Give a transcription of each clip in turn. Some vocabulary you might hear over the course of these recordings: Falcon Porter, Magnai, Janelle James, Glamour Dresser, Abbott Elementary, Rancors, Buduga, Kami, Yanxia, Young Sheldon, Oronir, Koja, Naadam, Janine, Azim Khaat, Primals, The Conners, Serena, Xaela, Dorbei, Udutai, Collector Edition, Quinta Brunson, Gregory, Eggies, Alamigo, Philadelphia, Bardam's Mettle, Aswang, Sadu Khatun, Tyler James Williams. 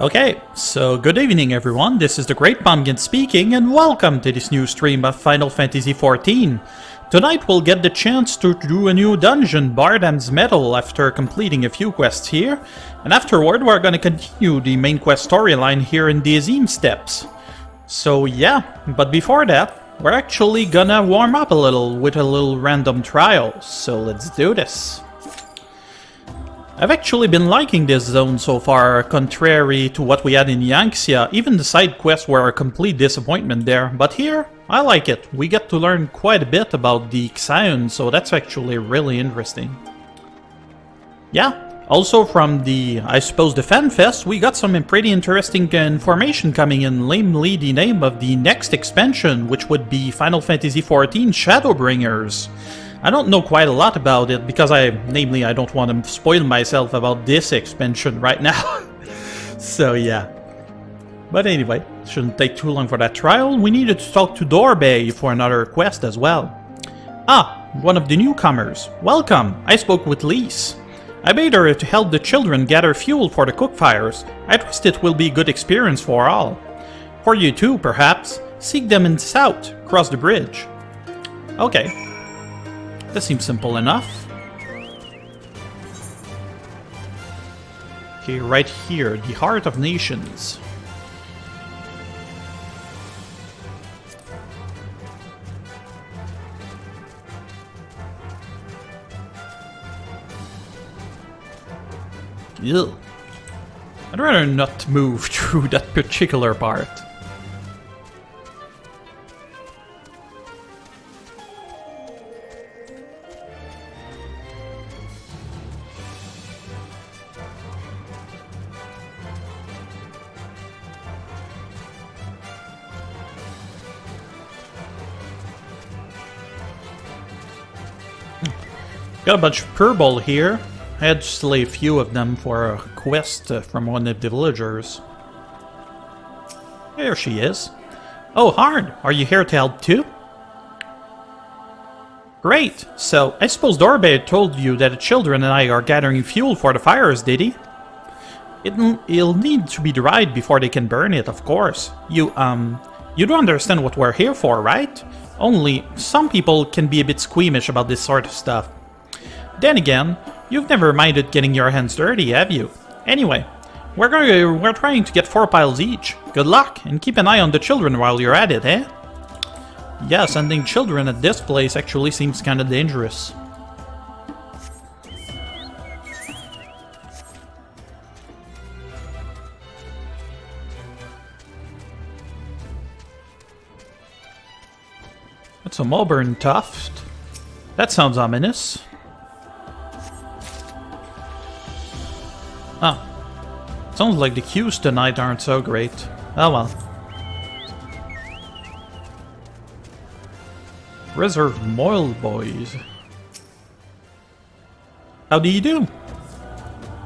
Okay, so good evening everyone, this is the Great Pumpkin speaking and welcome to this new stream of Final Fantasy XIV. Tonight we'll get the chance to do a new dungeon, Bardam's Mettle, after completing a few quests here, and afterward we're gonna continue the main quest storyline here in the Azim Steps. So yeah, but before that, we're actually gonna warm up a little with a little random trial, so let's do this. I've actually been liking this zone so far, contrary to what we had in Yanxia. Even the side quests were a complete disappointment there, but here, I like it. We get to learn quite a bit about the Xaela, so that's actually really interesting. Yeah, also from the, I suppose, the FanFest, we got some pretty interesting information coming in, namely the name of the next expansion, which would be Final Fantasy XIV Shadowbringers. I don't know quite a lot about it, because I don't want to spoil myself about this expansion right now. So yeah. But anyway, shouldn't take too long for that trial. We needed to talk to Dorbei for another quest as well. Ah, one of the newcomers. Welcome, I spoke with Lyse. I bade her to help the children gather fuel for the cookfires. I trust it will be a good experience for all. For you too, perhaps. Seek them in the south, cross the bridge. Okay. That seems simple enough. Okay, right here, the Heart of Nations. Ew. I'd rather not move through that particular part. Got a bunch of purple here. I had to slay a few of them for a quest from one of the villagers. There she is. Oh, Hard, are you here to help too? Great, so I suppose Dorbei told you that the children and I are gathering fuel for the fires, did he? It'll need to be dried before they can burn it, of course. You do understand what we're here for, right? Only, some people can be a bit squeamish about this sort of stuff. Then again, you've never minded getting your hands dirty, have you? Anyway, we're trying to get 4 piles each. Good luck, and keep an eye on the children while you're at it, eh? Yeah, sending children at this place actually seems kinda dangerous. That's a mulberry tuft. That sounds ominous. Ah, sounds like the queues tonight aren't so great. Oh well. Reserve Moil Boys. How do you do?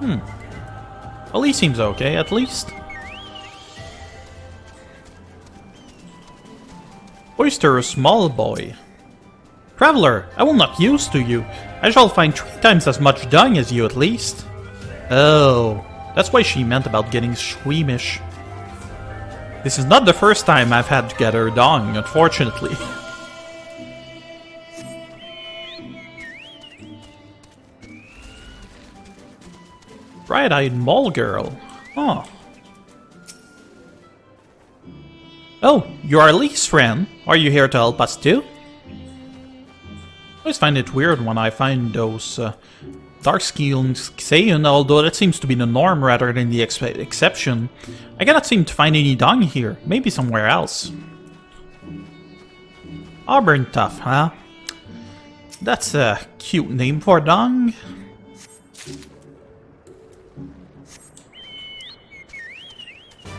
Well, he seems okay, at least. Oyster Small Boy. Traveler, I will not use to you. I shall find 3 times as much dung as you, at least. Oh, that's why she meant about getting squeamish. This is not the first time I've had to gather dung, unfortunately. Bright-eyed mole girl. Huh. Oh, you are Lee's friend. Are you here to help us too? I always find it weird when I find those dark-skinned Xaela, although that seems to be the norm rather than the exception. I cannot seem to find any dung here, maybe somewhere else. Auburn Tuff, huh? That's a cute name for dung.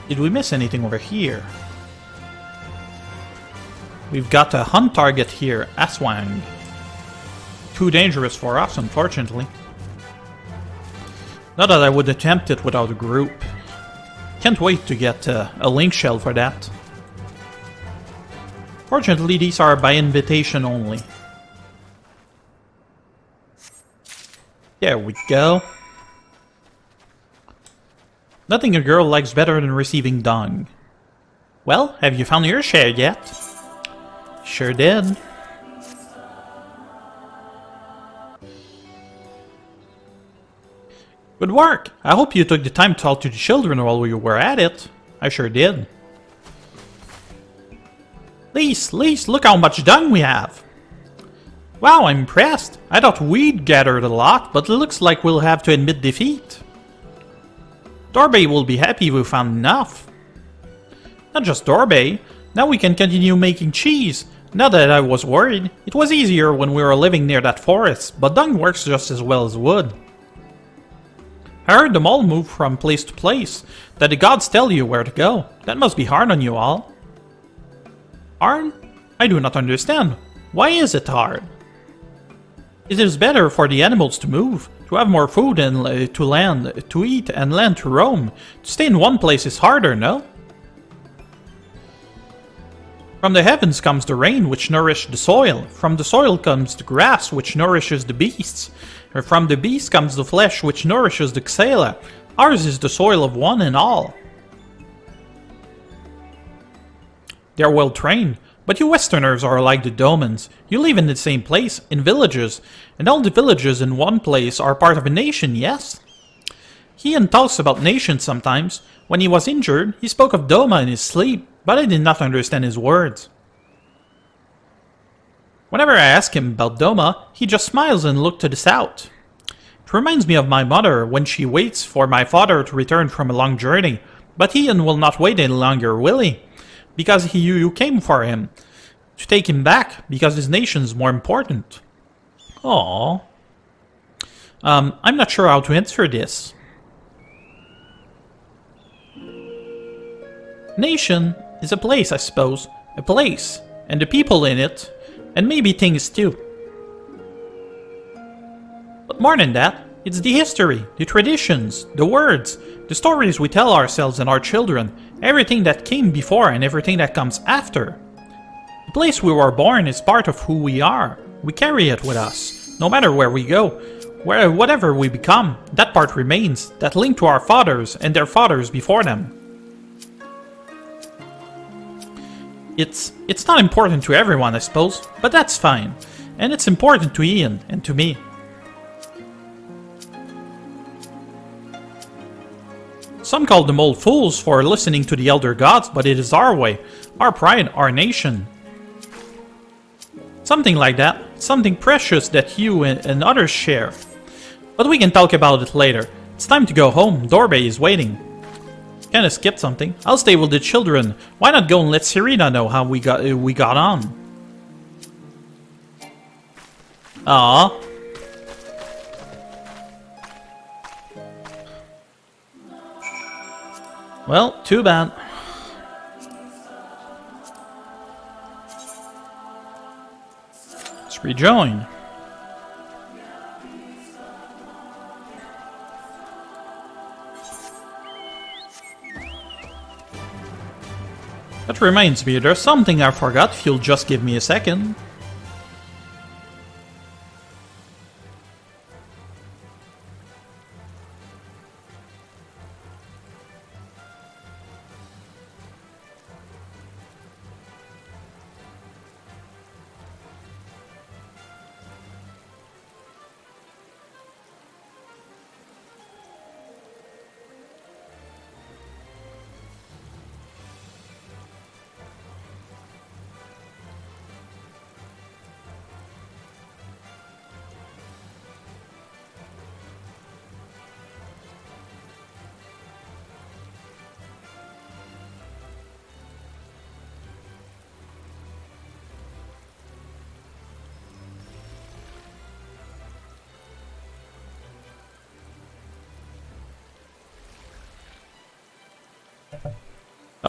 Did we miss anything over here? We've got a hunt target here, Aswang. Too dangerous for us, unfortunately. Not that I would attempt it without a group. Can't wait to get a link shell for that. Fortunately, these are by invitation only. There we go. Nothing a girl likes better than receiving dung. Well, have you found your share yet? Sure did. Good work! I hope you took the time to talk to the children while we were at it. I sure did. Lyse, look how much dung we have! Wow, I'm impressed. I thought we'd gathered a lot, but it looks like we'll have to admit defeat. Dorbei will be happy if we found enough. Not just Dorbei. Now we can continue making cheese. Not that I was worried. It was easier when we were living near that forest, but dung works just as well as wood. I heard them all move from place to place, that the gods tell you where to go. That must be hard on you all. Hard? I do not understand. Why is it hard? It is better for the animals to move, to have more food and to land, to eat and land to roam. To stay in one place is harder, no? From the heavens comes the rain which nourishes the soil, from the soil comes the grass which nourishes the beasts, and from the beasts comes the flesh which nourishes the Xaela. Ours is the soil of one and all. They are well trained. But you Westerners are like the Domans. You live in the same place, in villages, and all the villages in one place are part of a nation, yes? Ian talks about nations sometimes. When he was injured, he spoke of Doma in his sleep, but I did not understand his words. Whenever I ask him about Doma, he just smiles and looks to the south. It reminds me of my mother when she waits for my father to return from a long journey, but Ian will not wait any longer, will he? Because you came for him, to take him back, because his nation's more important. Aww. I'm not sure how to answer this. Nation is a place, I suppose. A place, and the people in it, and maybe things too. But more than that, it's the history, the traditions, the words, the stories we tell ourselves and our children, everything that came before and everything that comes after. The place we were born is part of who we are. We carry it with us, no matter where we go, where whatever we become, that part remains, that link to our fathers and their fathers before them. It's not important to everyone, I suppose, but that's fine. And it's important to Ian and to me. Some call them old fools for listening to the elder gods, but it is our way, our pride, our nation. Something like that, something precious that you and others share. But we can talk about it later. It's time to go home, Dorbei is waiting. Kinda skipped something. I'll stay with the children. Why not go and let Serena know how we got on? Aww. Well, too bad. Let's rejoin. That reminds me, there's something I forgot, if you'll just give me a second.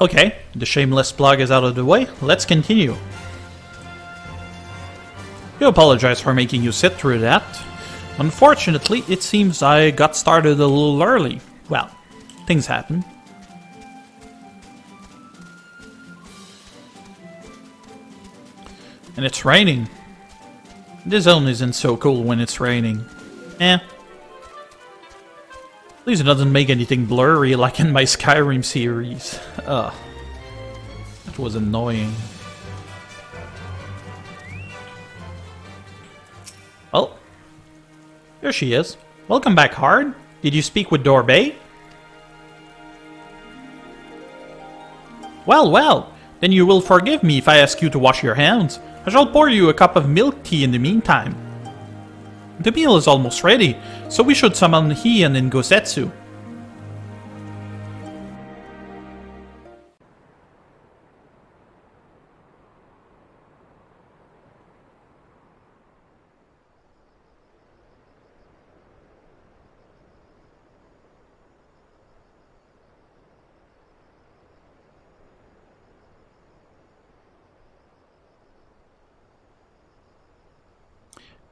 Okay, the shameless plug is out of the way, let's continue. I apologize for making you sit through that. Unfortunately, it seems I got started a little early. Well, things happen. And it's raining. This zone isn't so cool when it's raining. Eh. At least it doesn't make anything blurry like in my Skyrim series. Ugh. That was annoying. Well, here she is. Welcome back, Hard. Did you speak with Dorbei? Well, well, then you will forgive me if I ask you to wash your hands. I shall pour you a cup of milk tea in the meantime. The meal is almost ready, so we should summon Ian and Gosetsu.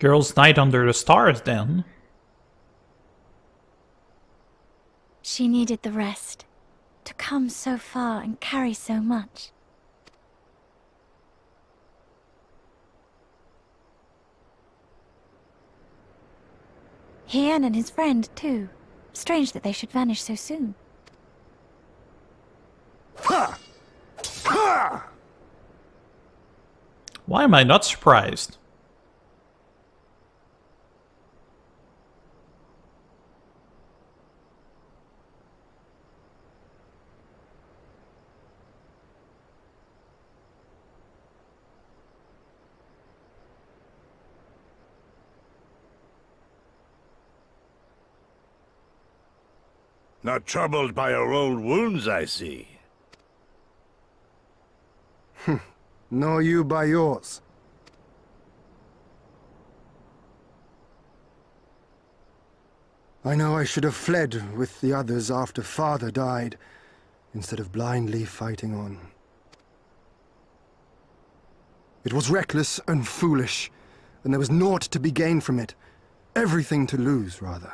Girls' night under the stars, then. She needed the rest. To come so far and carry so much. Ian and his friend, too. Strange that they should vanish so soon. Why am I not surprised? Not troubled by your old wounds, I see. Know you by yours. I know I should have fled with the others after father died, instead of blindly fighting on. It was reckless and foolish, and there was naught to be gained from it. Everything to lose, rather.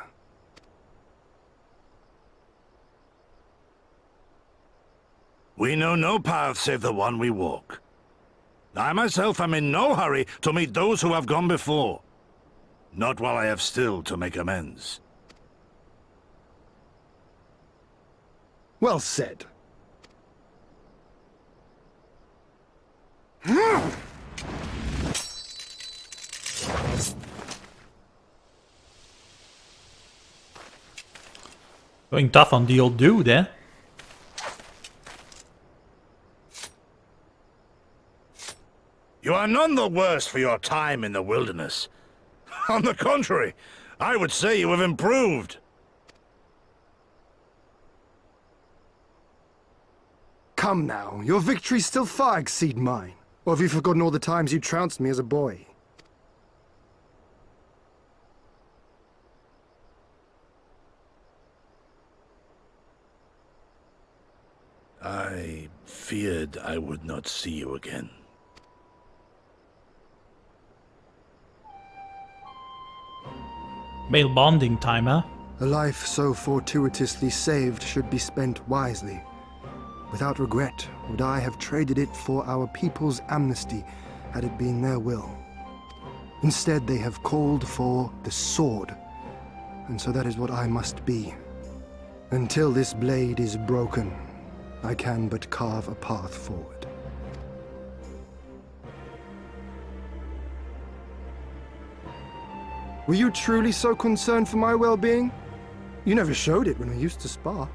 We know no path save the one we walk. I myself am in no hurry to meet those who have gone before. Not while I have still to make amends. Well said. Going tough on the old dude, eh? You are none the worse for your time in the wilderness. On the contrary, I would say you have improved. Come now, your victories still far exceed mine. Or have you forgotten all the times you trounced me as a boy? I feared I would not see you again. Male bonding time, huh? A life so fortuitously saved should be spent wisely. Without regret would I have traded it for our people's amnesty, had it been their will. Instead, they have called for the sword, and so that is what I must be. Until this blade is broken, I can but carve a path forward. Were you truly so concerned for my well-being? You never showed it when we used to spar.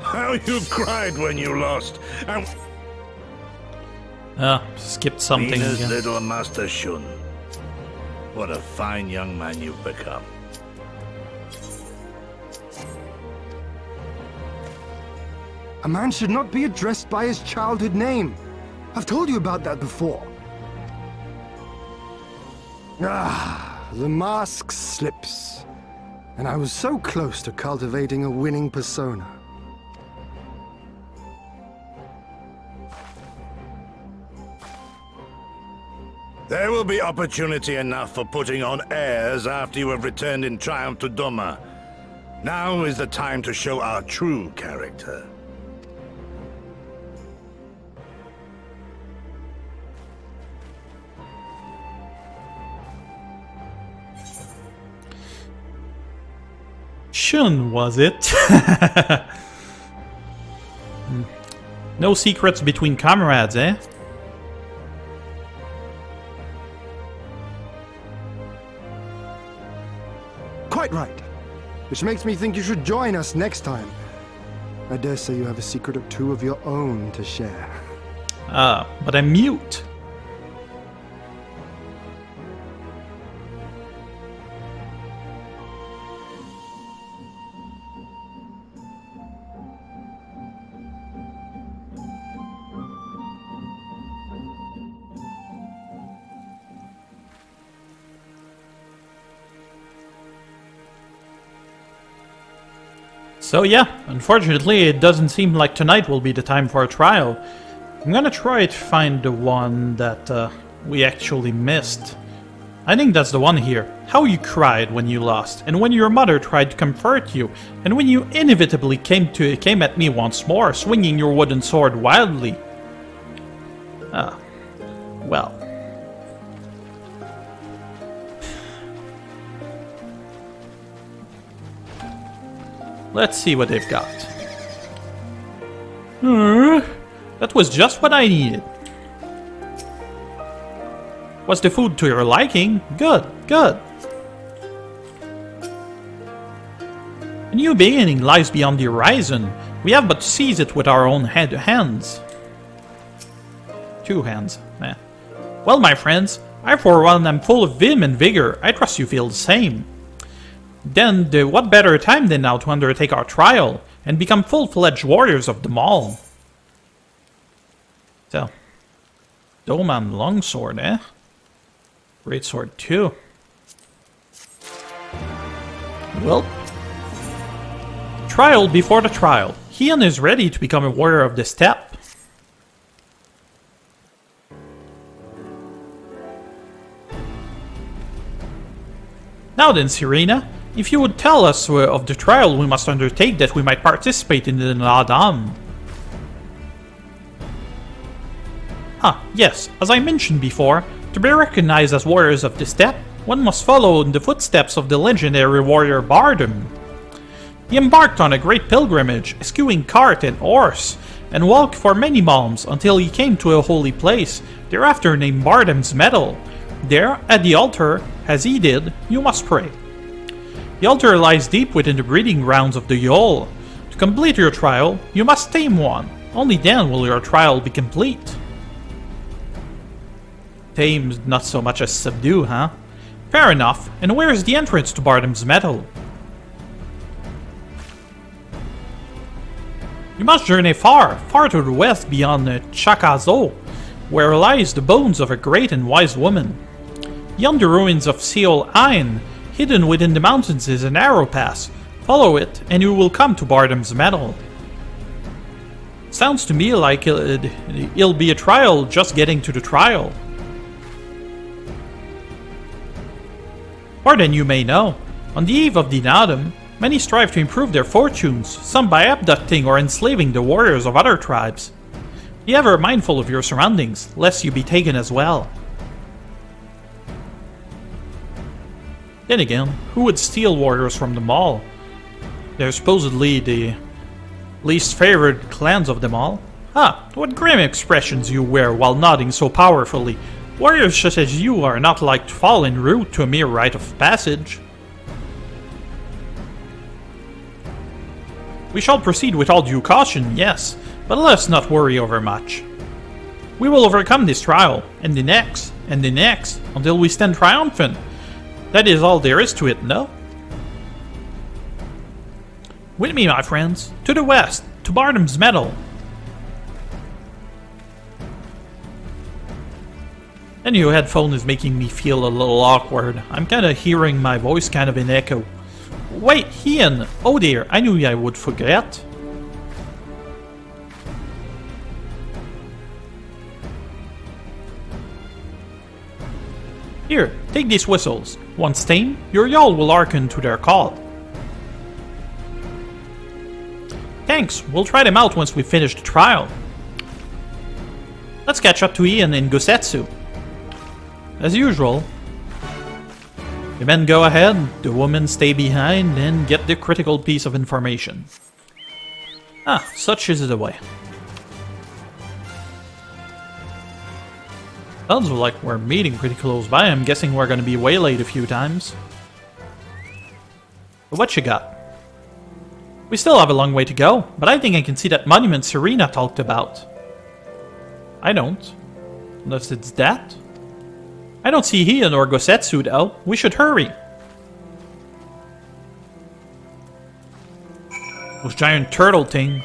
How you cried when you lost! Skipped something Venus again. Little Master Shun. What a fine young man you've become. A man should not be addressed by his childhood name. I've told you about that before. Ah, the mask slips. And I was so close to cultivating a winning persona. There will be opportunity enough for putting on airs after you have returned in triumph to Doma. Now is the time to show our true character. Shun, was it? No secrets between comrades, eh? Quite right. Which makes me think you should join us next time. I dare say you have a secret or two of your own to share. Ah, but I'm mute. So yeah, unfortunately it doesn't seem like tonight will be the time for a trial. I'm gonna try to find the one that we actually missed. I think that's the one here. How you cried when you lost, and when your mother tried to comfort you, and when you inevitably came at me once more, swinging your wooden sword wildly. Ah, well. Let's see what they've got. That was just what I needed. Was the food to your liking? Good, good. A new beginning lies beyond the horizon. We have but to seize it with our own hands. Two hands, eh. Well, my friends, I for one am full of vim and vigor. I trust you feel the same. Then, what better time than now to undertake our trial and become full-fledged warriors of them all? So, Doman Longsword, eh? Greatsword too. Well, trial before the trial. Ian is ready to become a warrior of the steppe. Now then, Serena. If you would tell us of the trial we must undertake that we might participate in the Naadam. Ah, yes, as I mentioned before, to be recognized as warriors of the steppe, one must follow in the footsteps of the legendary warrior Bardam. He embarked on a great pilgrimage, eschewing cart and horse, and walked for many miles until he came to a holy place, thereafter named Bardam's Mettle. There, at the altar, as he did, you must pray. The altar lies deep within the breeding grounds of the Yol. To complete your trial, you must tame one. Only then will your trial be complete. Tame not so much as subdue, huh? Fair enough, and where is the entrance to Bardam's Mettle? You must journey far, far to the west beyond Chocobo, where lies the bones of a great and wise woman. Beyond the ruins of Seol Ain, hidden within the mountains is a narrow pass. Follow it, and you will come to Bardam's Mettle. Sounds to me like it'll be a trial just getting to the trial. More than you may know, on the eve of the Naadam, many strive to improve their fortunes, some by abducting or enslaving the warriors of other tribes. Be ever mindful of your surroundings, lest you be taken as well. Then again, who would steal warriors from them all? They're supposedly the least favored clans of them all. Ah, what grim expressions you wear while nodding so powerfully. Warriors such as you are not like to fall en route to a mere rite of passage. We shall proceed with all due caution, yes, but let us not worry overmuch. We will overcome this trial, and the next, until we stand triumphant. That is all there is to it, no? With me, my friends, to the west, to Bardam's Mettle. The new headphone is making me feel a little awkward. I'm kinda hearing my voice kind of in echo. Wait, Ian! Oh dear, I knew I would forget. Here, take these whistles. Once tamed, your Yol will hearken to their call. Thanks, we'll try them out once we finish the trial. Let's catch up to Ian in Gosetsu. As usual. The men go ahead, the women stay behind and get the critical piece of information. Ah, such is the way. Sounds like we're meeting pretty close by. I'm guessing we're gonna be waylaid a few times. But what you got? We still have a long way to go, but I think I can see that monument Serena talked about. I don't. Unless it's that. I don't see Ian or Gosetsu though. We should hurry. Those giant turtle things.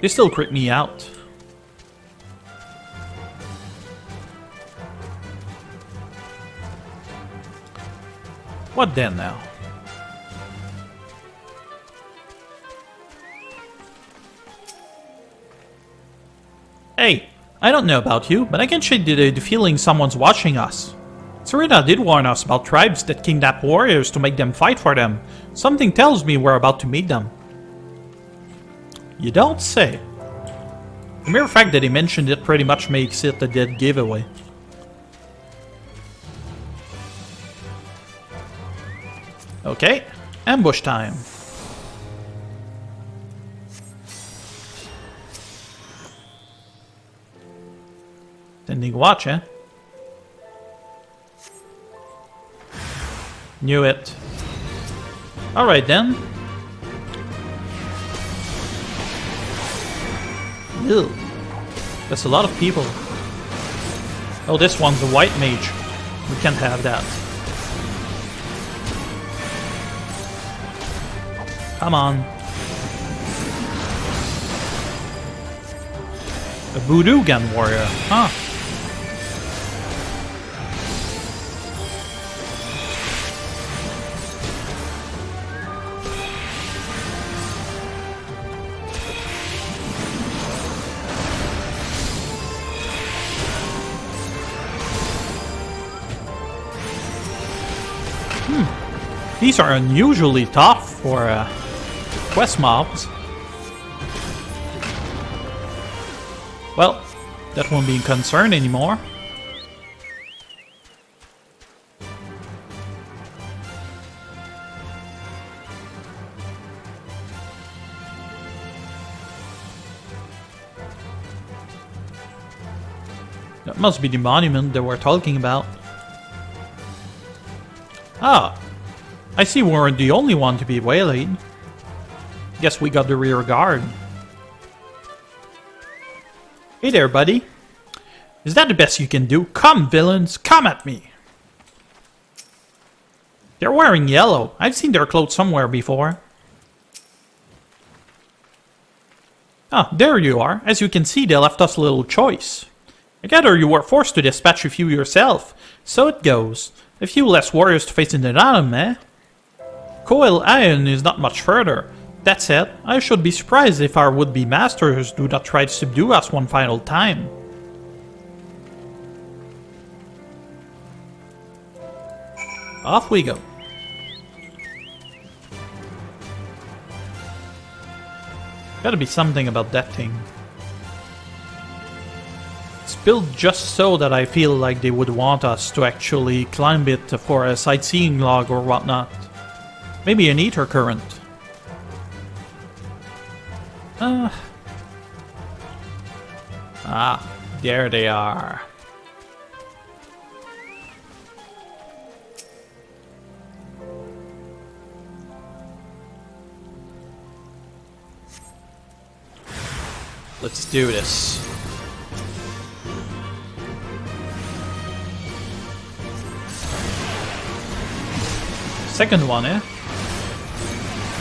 They still creep me out. What then now? Hey, I don't know about you, but I can shake the feeling someone's watching us. Serena did warn us about tribes that kidnap warriors to make them fight for them. Something tells me we're about to meet them. You don't say. The mere fact that he mentioned it pretty much makes it a dead giveaway. Okay, ambush time. Standing watch, eh? Knew it. Alright then. Ew. That's a lot of people. Oh, this one's a white mage. We can't have that. Come on. A Buduga warrior, huh? These are unusually tough for quest mobs. Well, that won't be a concern anymore. That must be the monument that we're talking about. Ah! I see we weren't the only one to be waylaid. Guess we got the rear guard. Hey there, buddy. Is that the best you can do? Come, villains, come at me! They're wearing yellow. I've seen their clothes somewhere before. Ah, there you are. As you can see, they left us little choice. I gather you were forced to dispatch a few yourself. So it goes. A few less warriors to face in the Naadam, eh? Coil Iron is not much further. That said, I should be surprised if our would-be masters do not try to subdue us one final time. Off we go. Gotta be something about that thing. It's built just so that I feel like they would want us to actually climb it for a sightseeing log or whatnot. Maybe an ether current. Ah, there they are. Let's do this. Second one, eh?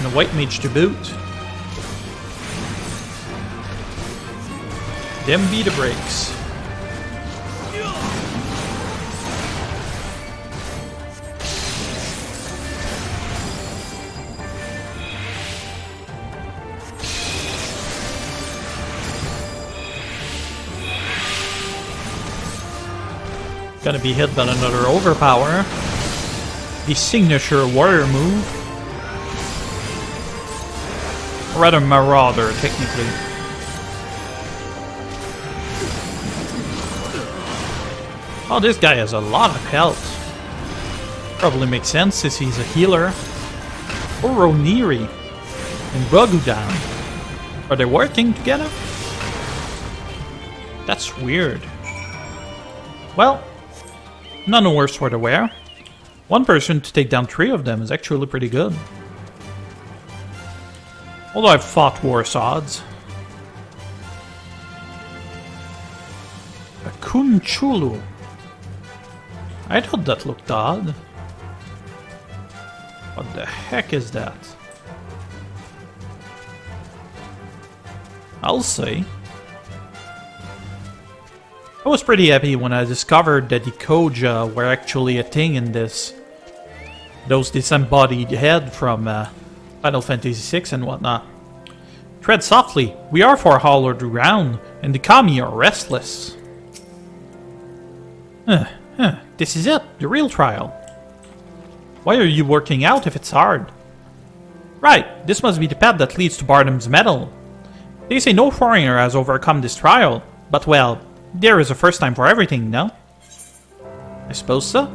And a white mage to boot. Them be the brakes. Gonna be hit by another overpower. The signature warrior move. Or rather marauder, technically. Oh, this guy has a lot of health. Probably makes sense since he's a healer. Oroniri and Buduga. Are they working together? That's weird. Well, none the worse for the wear. One person to take down three of them is actually pretty good. Although I've fought worse odds. A Kunchulu. I thought that looked odd. What the heck is that? I'll say. I was pretty happy when I discovered that the Koja were actually a thing in this. Those disembodied head from Final Fantasy VI and whatnot. Tread softly, we are for hollowed ground, and the kami are restless. This is it, the real trial. Why are you working out if it's hard? Right, this must be the path that leads to Bardam's Mettle. They say no foreigner has overcome this trial, but well, there is a first time for everything, no? I suppose so.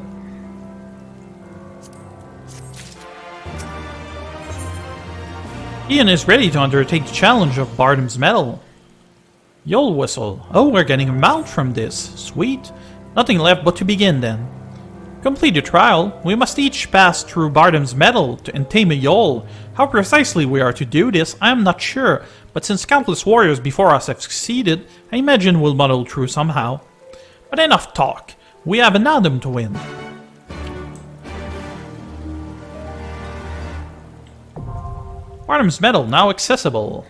Ian is ready to undertake the challenge of Bardam's Mettle. Yol whistle. Oh, we're getting a mount from this. Sweet. Nothing left but to begin then. Complete the trial. We must each pass through Bardam's Mettle and tame a Yol. How precisely we are to do this, I am not sure, but since countless warriors before us have succeeded, I imagine we'll muddle through somehow. But enough talk. We have a Naadam to win. Bardam's Mettle now accessible.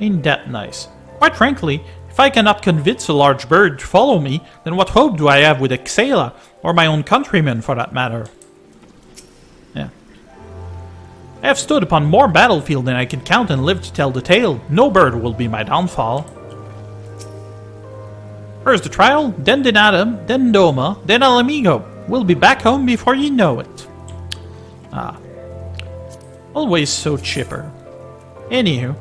Ain't that nice. Quite frankly, if I cannot convince a large bird to follow me, then what hope do I have with Xaela, or my own countrymen for that matter? Yeah. I have stood upon more battlefield than I can count and live to tell the tale. No bird will be my downfall. First the trial, then the Naadam, then Doma, then Alamigo. We'll be back home before you know it. Ah. Always so chipper. Anywho.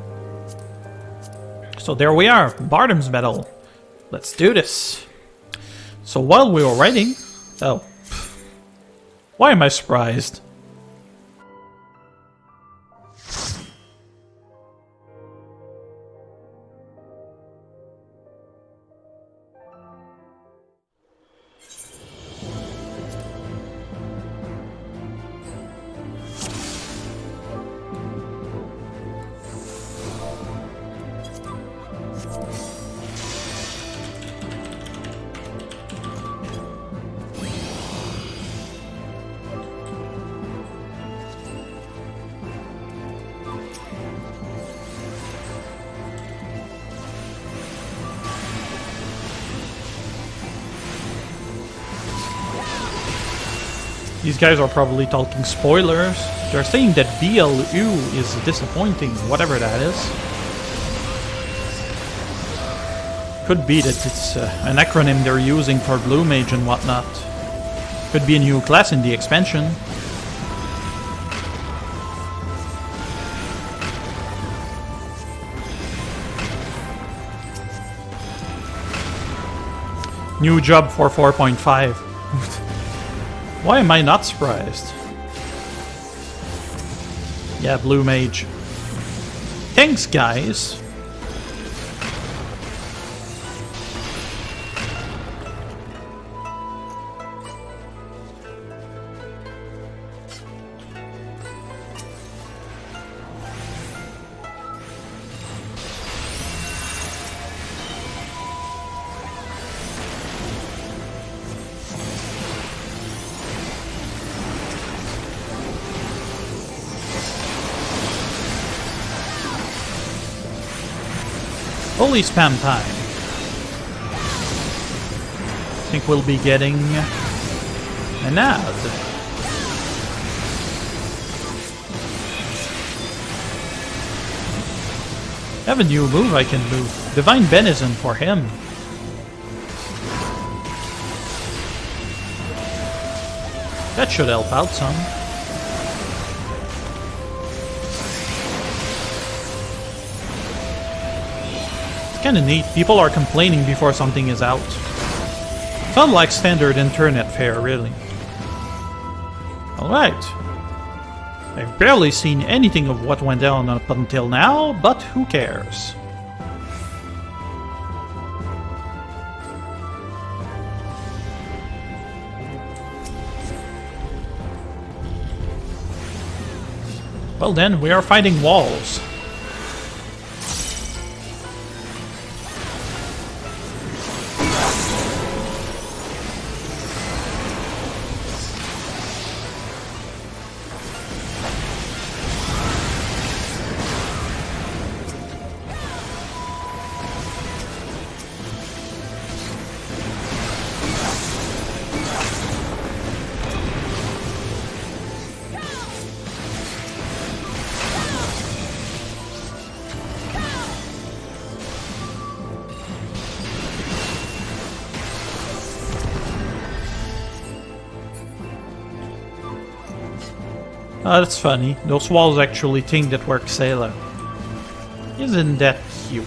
So there we are, Bardam's Mettle. Let's do this. So while we were writing... Oh. Why am I surprised? These guys are probably talking spoilers. They're saying that BLU is disappointing, whatever that is. Could be that it's an acronym they're using for Blue Mage and whatnot. Could be a new class in the expansion. New job for 4.5. Why am I not surprised? Yeah, Blue Mage. Thanks, guys! Holy spam time. I think we'll be getting an ad. I have a new move I can move. Divine Benison for him. That should help out some. Kinda neat, people are complaining before something is out. It's not like standard internet fare, really. Alright. I've barely seen anything of what went down up until now, but who cares? Well then, we are fighting walls. Oh, that's funny. Those walls actually think that we're Xaela. Isn't that cute?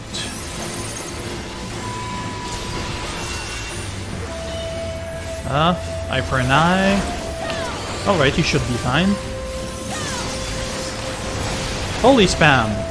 Eye for an eye. Alright, he should be fine. Holy spam!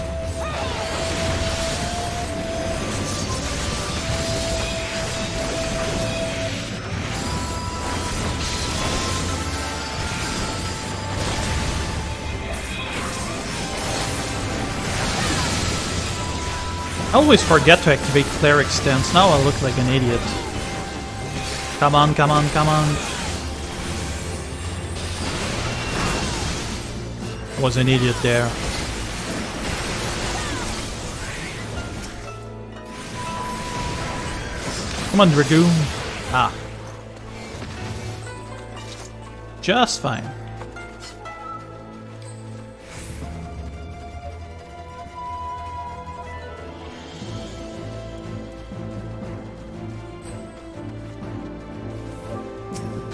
I always forget to activate Cleric Stance, now I look like an idiot. Come on, come on, come on. I was an idiot there. Come on, Dragoon. Ah. Just fine.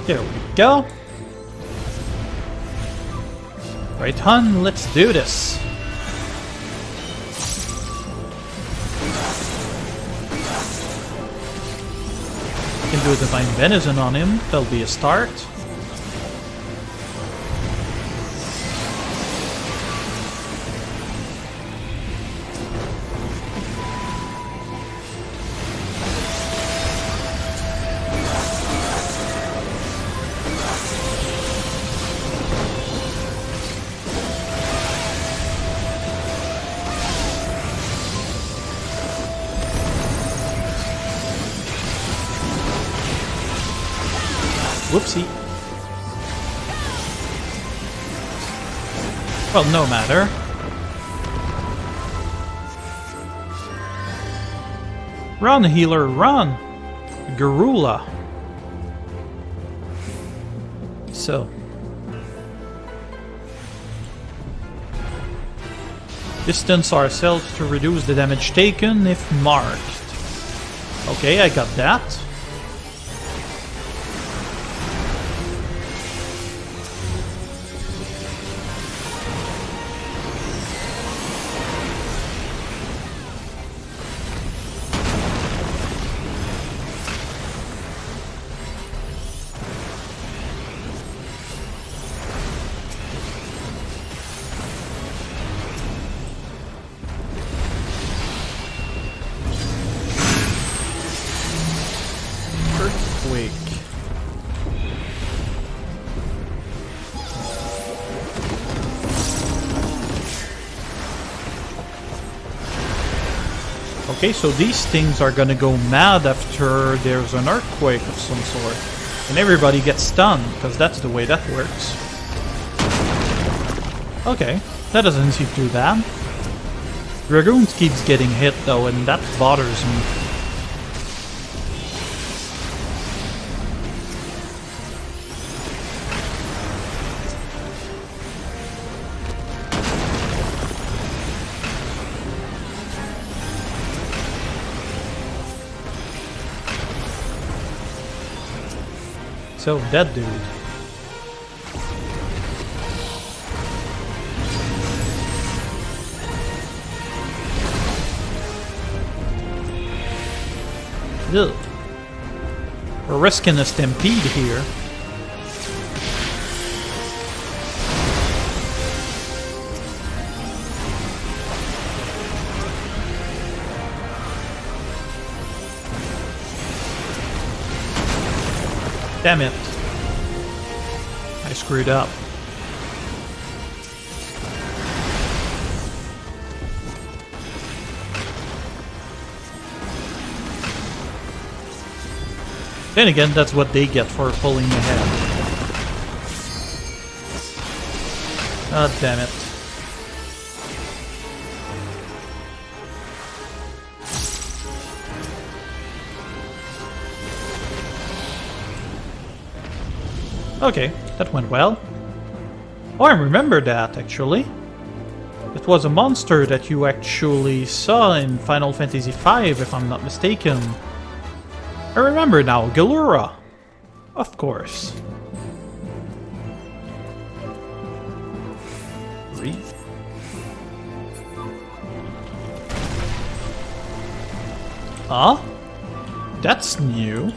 There we go. Right, hun, let's do this. We can do a Divine Venison on him, that'll be a start. Whoopsie. Well, no matter. Run, healer, run! Garula. So. Distance ourselves to reduce the damage taken if marked. Okay, I got that. Okay, so these things are gonna go mad after there's an earthquake of some sort. And everybody gets stunned, because that's the way that works. Okay, that doesn't seem too bad. Dragoons keeps getting hit though, and that bothers me. So that dude. Ugh. We're risking a stampede here. Damn it. I screwed up. Then again, that's what they get for pulling ahead. Oh, damn it. Okay, that went well. Oh, I remember that, actually. It was a monster that you actually saw in Final Fantasy V, if I'm not mistaken. I remember now, Galura! Of course. Breathe. Ah? That's new.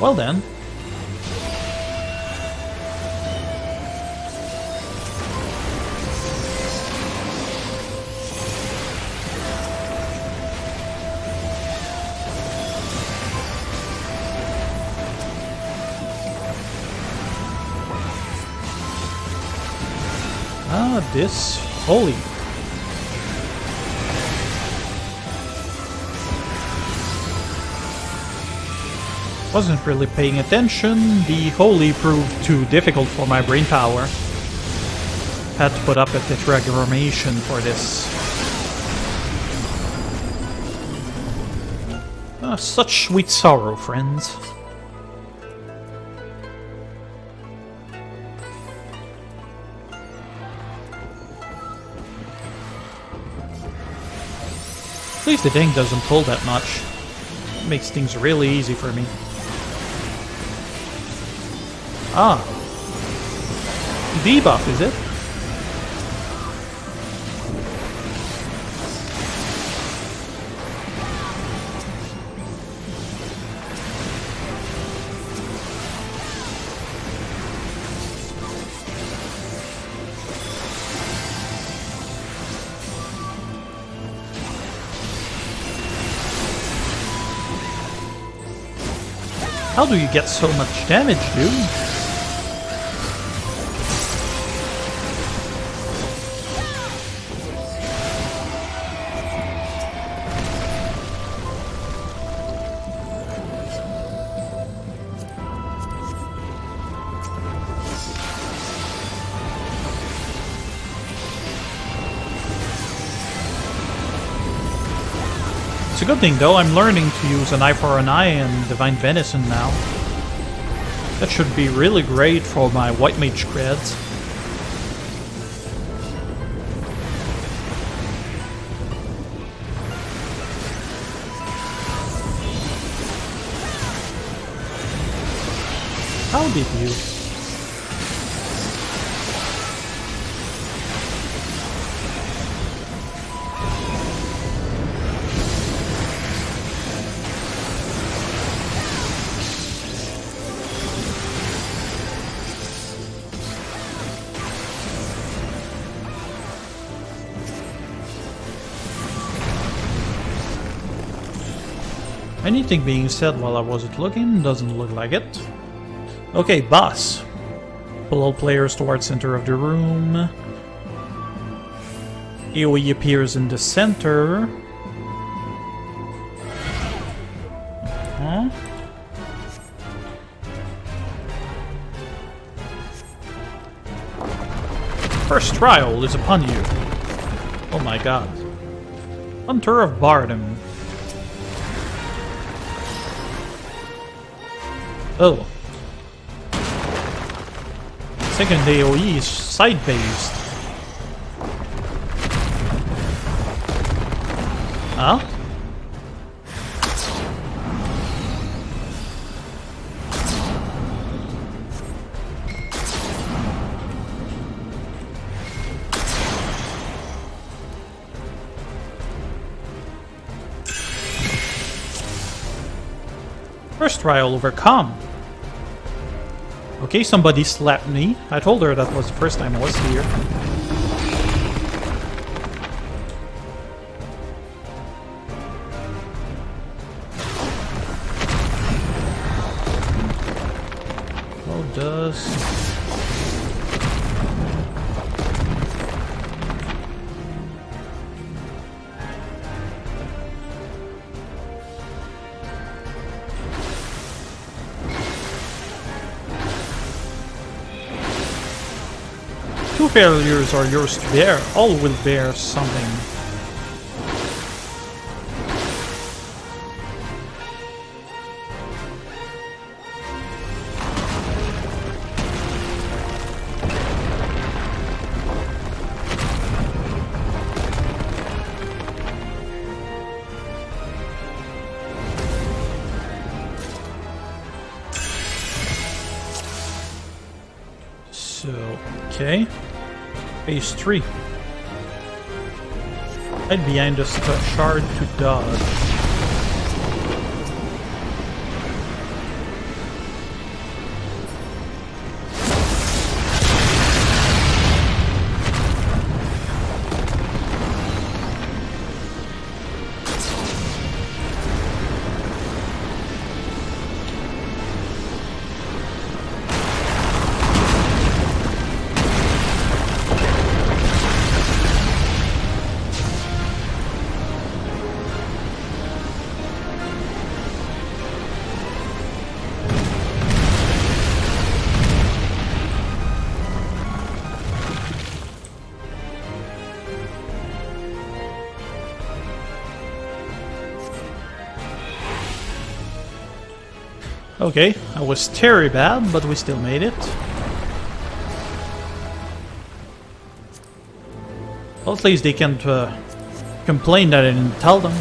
Well then. This holy. Wasn't really paying attention. The holy proved too difficult for my brain power. Had to put up a tetragrammaton for this. Ah, such sweet sorrow, friends. At least the thing doesn't pull that much. It makes things really easy for me. Ah. Debuff, is it? How do you get so much damage, dude? It's a good thing though, I'm learning to use an eye for an eye and Divine Venison now. That should be really great for my White Mage creds. How did you? Anything being said while I wasn't looking? Doesn't look like it. Okay, boss. Pull all players towards center of the room. AoE appears in the center. Huh? First trial is upon you. Oh my god. Hunter of Bardam. Oh. Second AoE is side-based. Huh? First trial overcome. Okay, somebody slapped me. I told her that was the first time I was here. dust. Two failures are yours to bear. All will bear something. Phase 3. Right behind us, the shard to dodge. Okay, I was terribly bad, but we still made it. Well, at least they can't complain that I didn't tell them.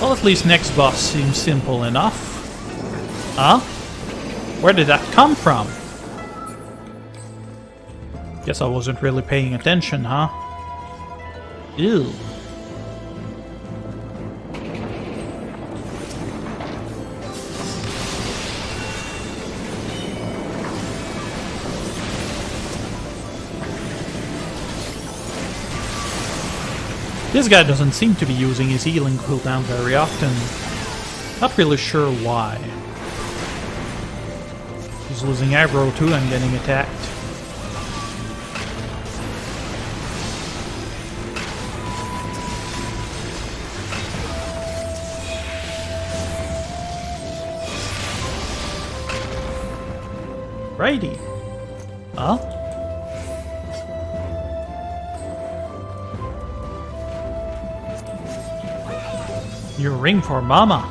Well, at least next boss seems simple enough. Huh? Where did that come from? Guess I wasn't really paying attention, huh? Ew. This guy doesn't seem to be using his healing cooldown very often. Not really sure why. He's losing aggro too and getting attacked. Righty. Huh? Your ring for Mama.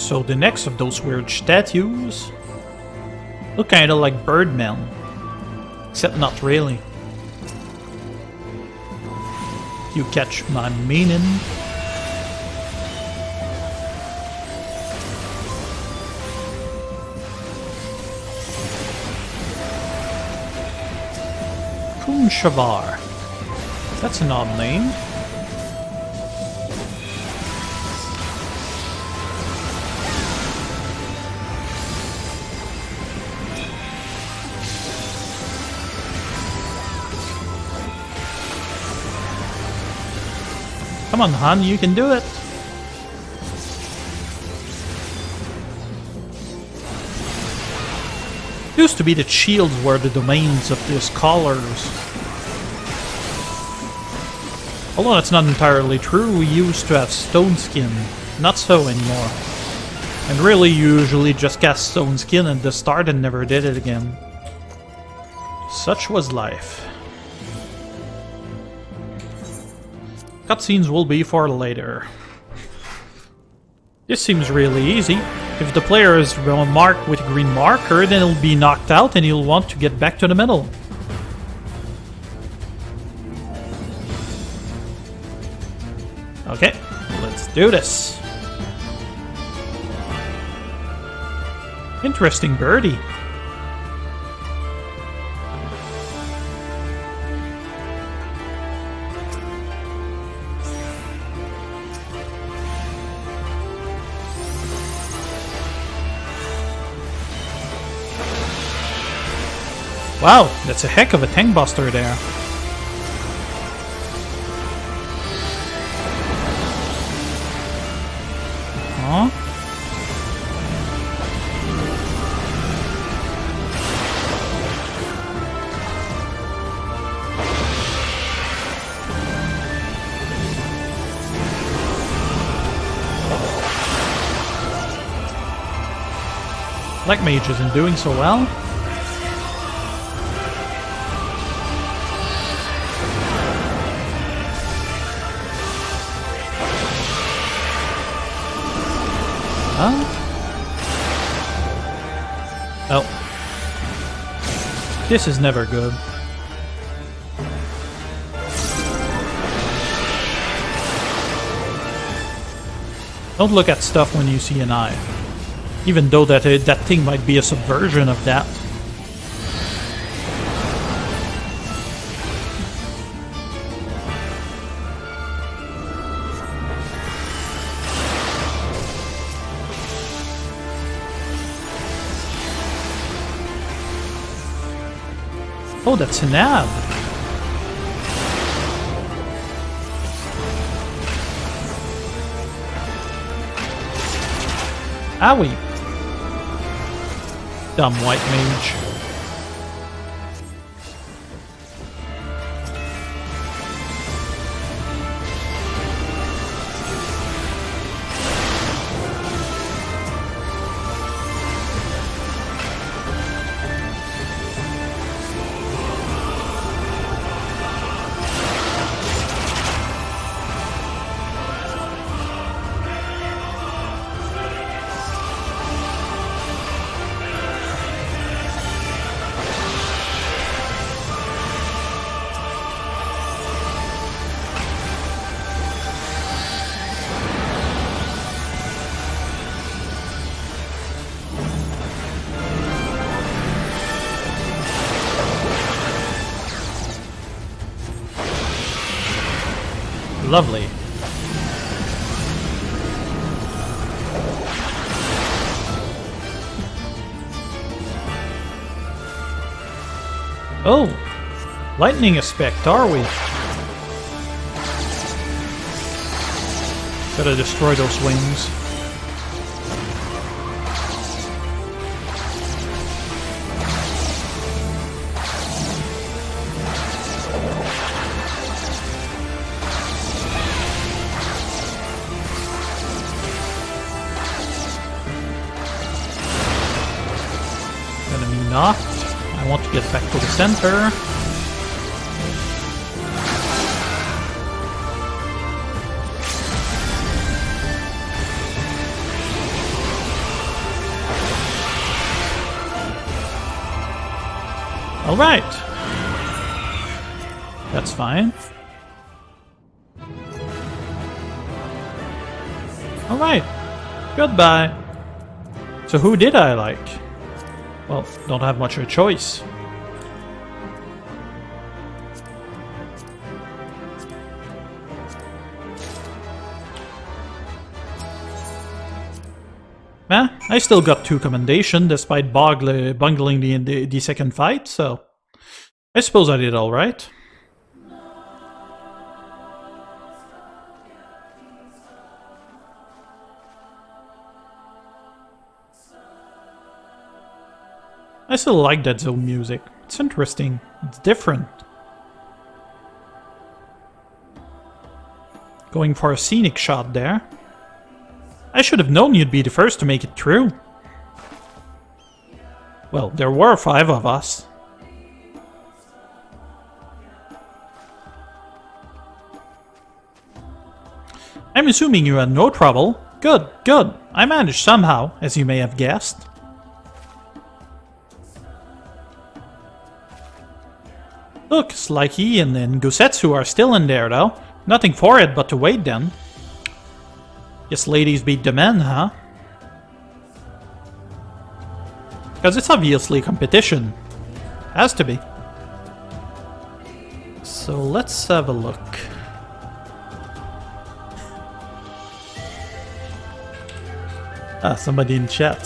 So the next of those weird statues look kinda like Birdman, except not really. You catch my meaning? Kunshavar. That's an odd name. Come on, Han, you can do it! Used to be that shields were the domains of the scholars. Although that's not entirely true, we used to have stone skin. Not so anymore. And really, you usually just cast stone skin at the start and never did it again. Such was life. Cutscenes will be for later. This seems really easy. If the player is marked with a green marker, then he'll be knocked out and he'll want to get back to the middle. Okay, let's do this. Interesting birdie. Wow, that's a heck of a tank buster there. Huh? Black Mage isn't doing so well. Oh. This is never good. Don't look at stuff when you see an eye. Even though that thing might be a subversion of that. Oh, that's an ab. Owie. Dumb white mage. Lovely. Oh, lightning aspect, are we? Gotta destroy those wings. I want to get back to the center. All right. That's fine. All right. Goodbye. So who did I like? Well, don't have much of a choice. Eh, I still got 2 commendation despite bungling the second fight, so I suppose I did alright. I still like that zone music. It's interesting. It's different. Going for a scenic shot there. I should have known you'd be the first to make it through. Well, there were 5 of us. I'm assuming you had no trouble. Good, good. I managed somehow, as you may have guessed. Looks like Ian and Gosetsu are still in there, though. Nothing for it but to wait, then. Guess ladies beat the men, huh? Because it's obviously competition. Has to be. So let's have a look. Ah, somebody in chat.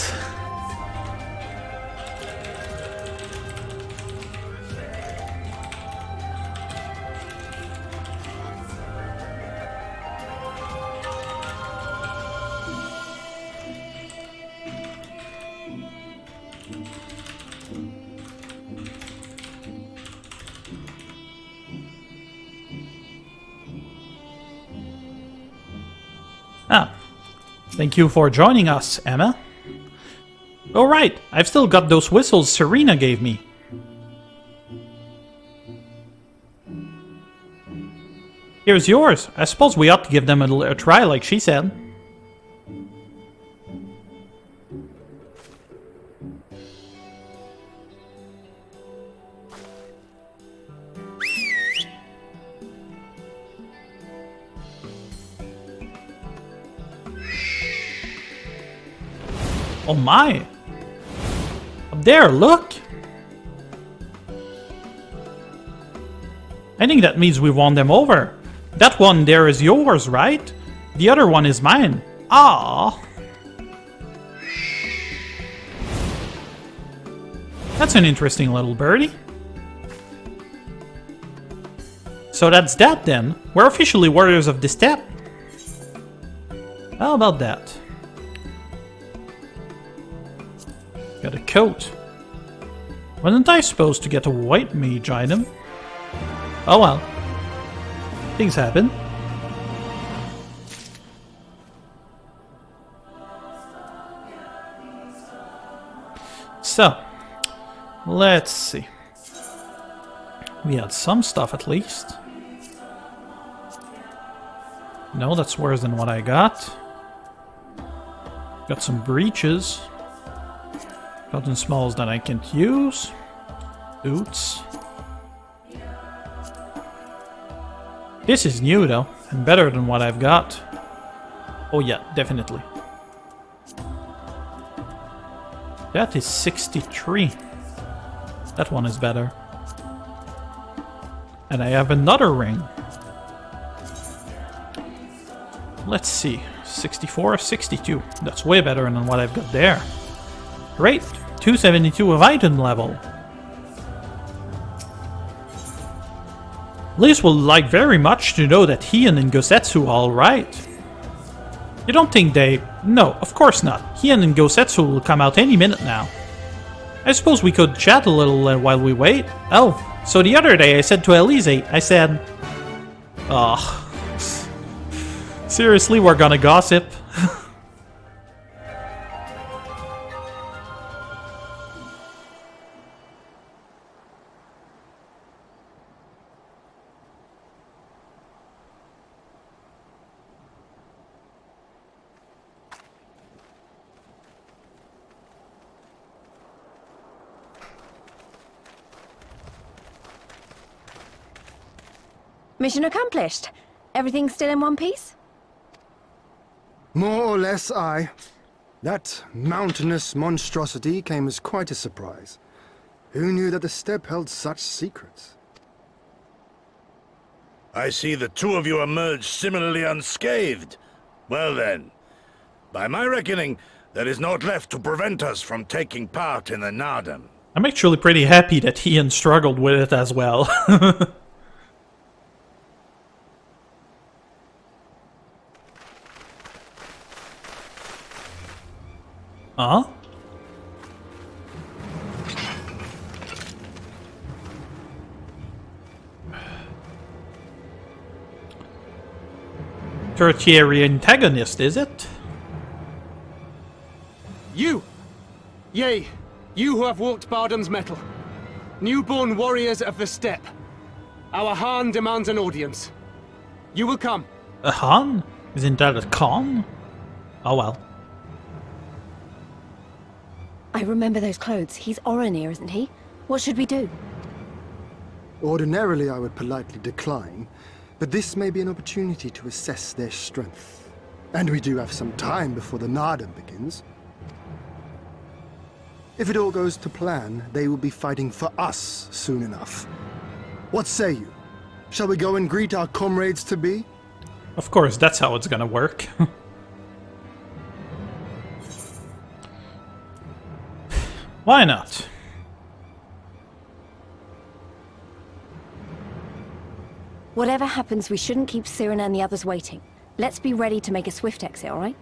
Thank you for joining us, Emma. All right, I've still got those whistles Serena gave me. Here's yours. I suppose we ought to give them a try like she said. Oh my! Up there, look! I think that means we won them over. That one there is yours, right? The other one is mine. Ah! That's an interesting little birdie. So that's that then. We're officially warriors of the steppe. How about that? Got a coat. Wasn't I supposed to get a white mage item? Oh well. Things happen. So, let's see. We had some stuff at least. No, that's worse than what I got. Got some breeches. Cotton smalls that I can't use. Boots. This is new though, and better than what I've got. Oh yeah, definitely. That is 63. That one is better. And I have another ring. Let's see, 64 or 62. That's way better than what I've got there. Great! 272 of item level! Lyse will like very much to know that Ian and Gosetsu are alright. You don't think they... No, of course not. Ian and Gosetsu will come out any minute now. I suppose we could chat a little while we wait. Oh, so the other day I said to Elise, I said... Oh... Seriously, we're gonna gossip? Mission accomplished. Everything still in one piece? More or less, aye. That mountainous monstrosity came as quite a surprise. Who knew that the steppe held such secrets? I see the two of you emerged similarly unscathed. Well then, by my reckoning, there is naught left to prevent us from taking part in the Naadam. I'm actually pretty happy that Ian struggled with it as well. Uh-huh. Tertiary antagonist, is it? You! Yea, you who have walked Bardam's Mettle, newborn warriors of the steppe. Our Han demands an audience. You will come. A Han? Isn't that a Khan? Oh well. I remember those clothes. He's Oronir, isn't he? What should we do? Ordinarily, I would politely decline, but this may be an opportunity to assess their strength. And we do have some time before the Naadam begins. If it all goes to plan, they will be fighting for us soon enough. What say you? Shall we go and greet our comrades-to-be? Of course, that's how it's gonna work. Why not? Whatever happens, we shouldn't keep Serena and the others waiting. Let's be ready to make a swift exit, alright?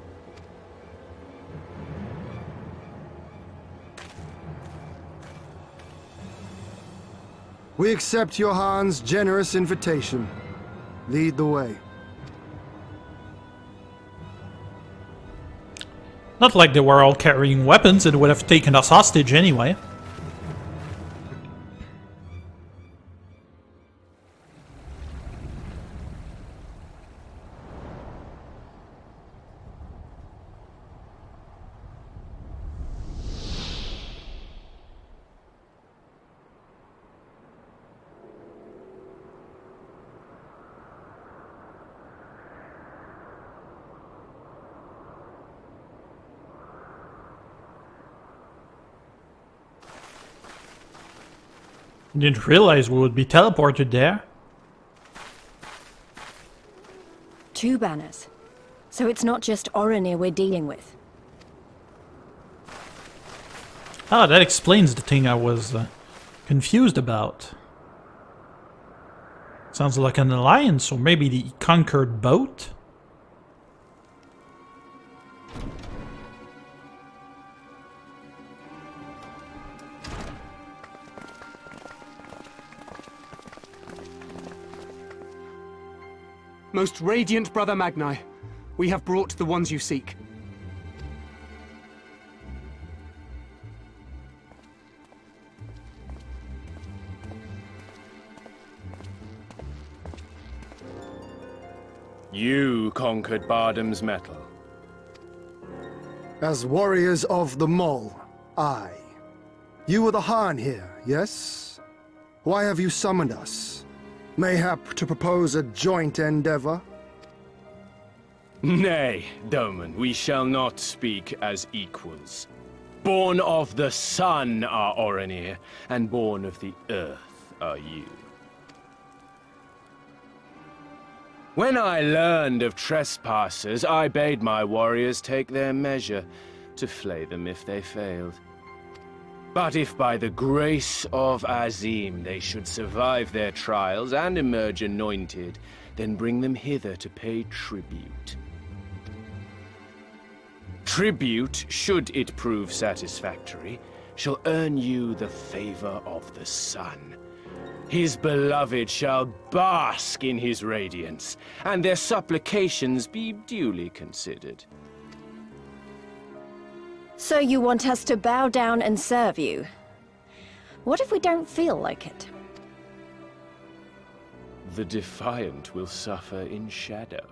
We accept your Han's generous invitation. Lead the way. Not like they were all carrying weapons, it would have taken us hostage anyway. Didn't realize we would be teleported there. Two banners. So it's not just Oronir we're dealing with. Ah, that explains the thing I was confused about. Sounds like an alliance, or maybe the conquered boat? Most radiant brother Magnai, we have brought the ones you seek. You conquered Bardam's Mettle. As warriors of the Mol, I. You were the Han here, yes? Why have you summoned us? Mayhap to propose a joint endeavor? Nay, Doman, we shall not speak as equals. Born of the sun are Oronir, and born of the earth are you. When I learned of trespassers, I bade my warriors take their measure, to flay them if they failed. But if by the grace of Azim they should survive their trials and emerge anointed, then bring them hither to pay tribute. Tribute, should it prove satisfactory, shall earn you the favor of the sun. His beloved shall bask in his radiance, and their supplications be duly considered. So you want us to bow down and serve you? What if we don't feel like it? The defiant will suffer in shadow.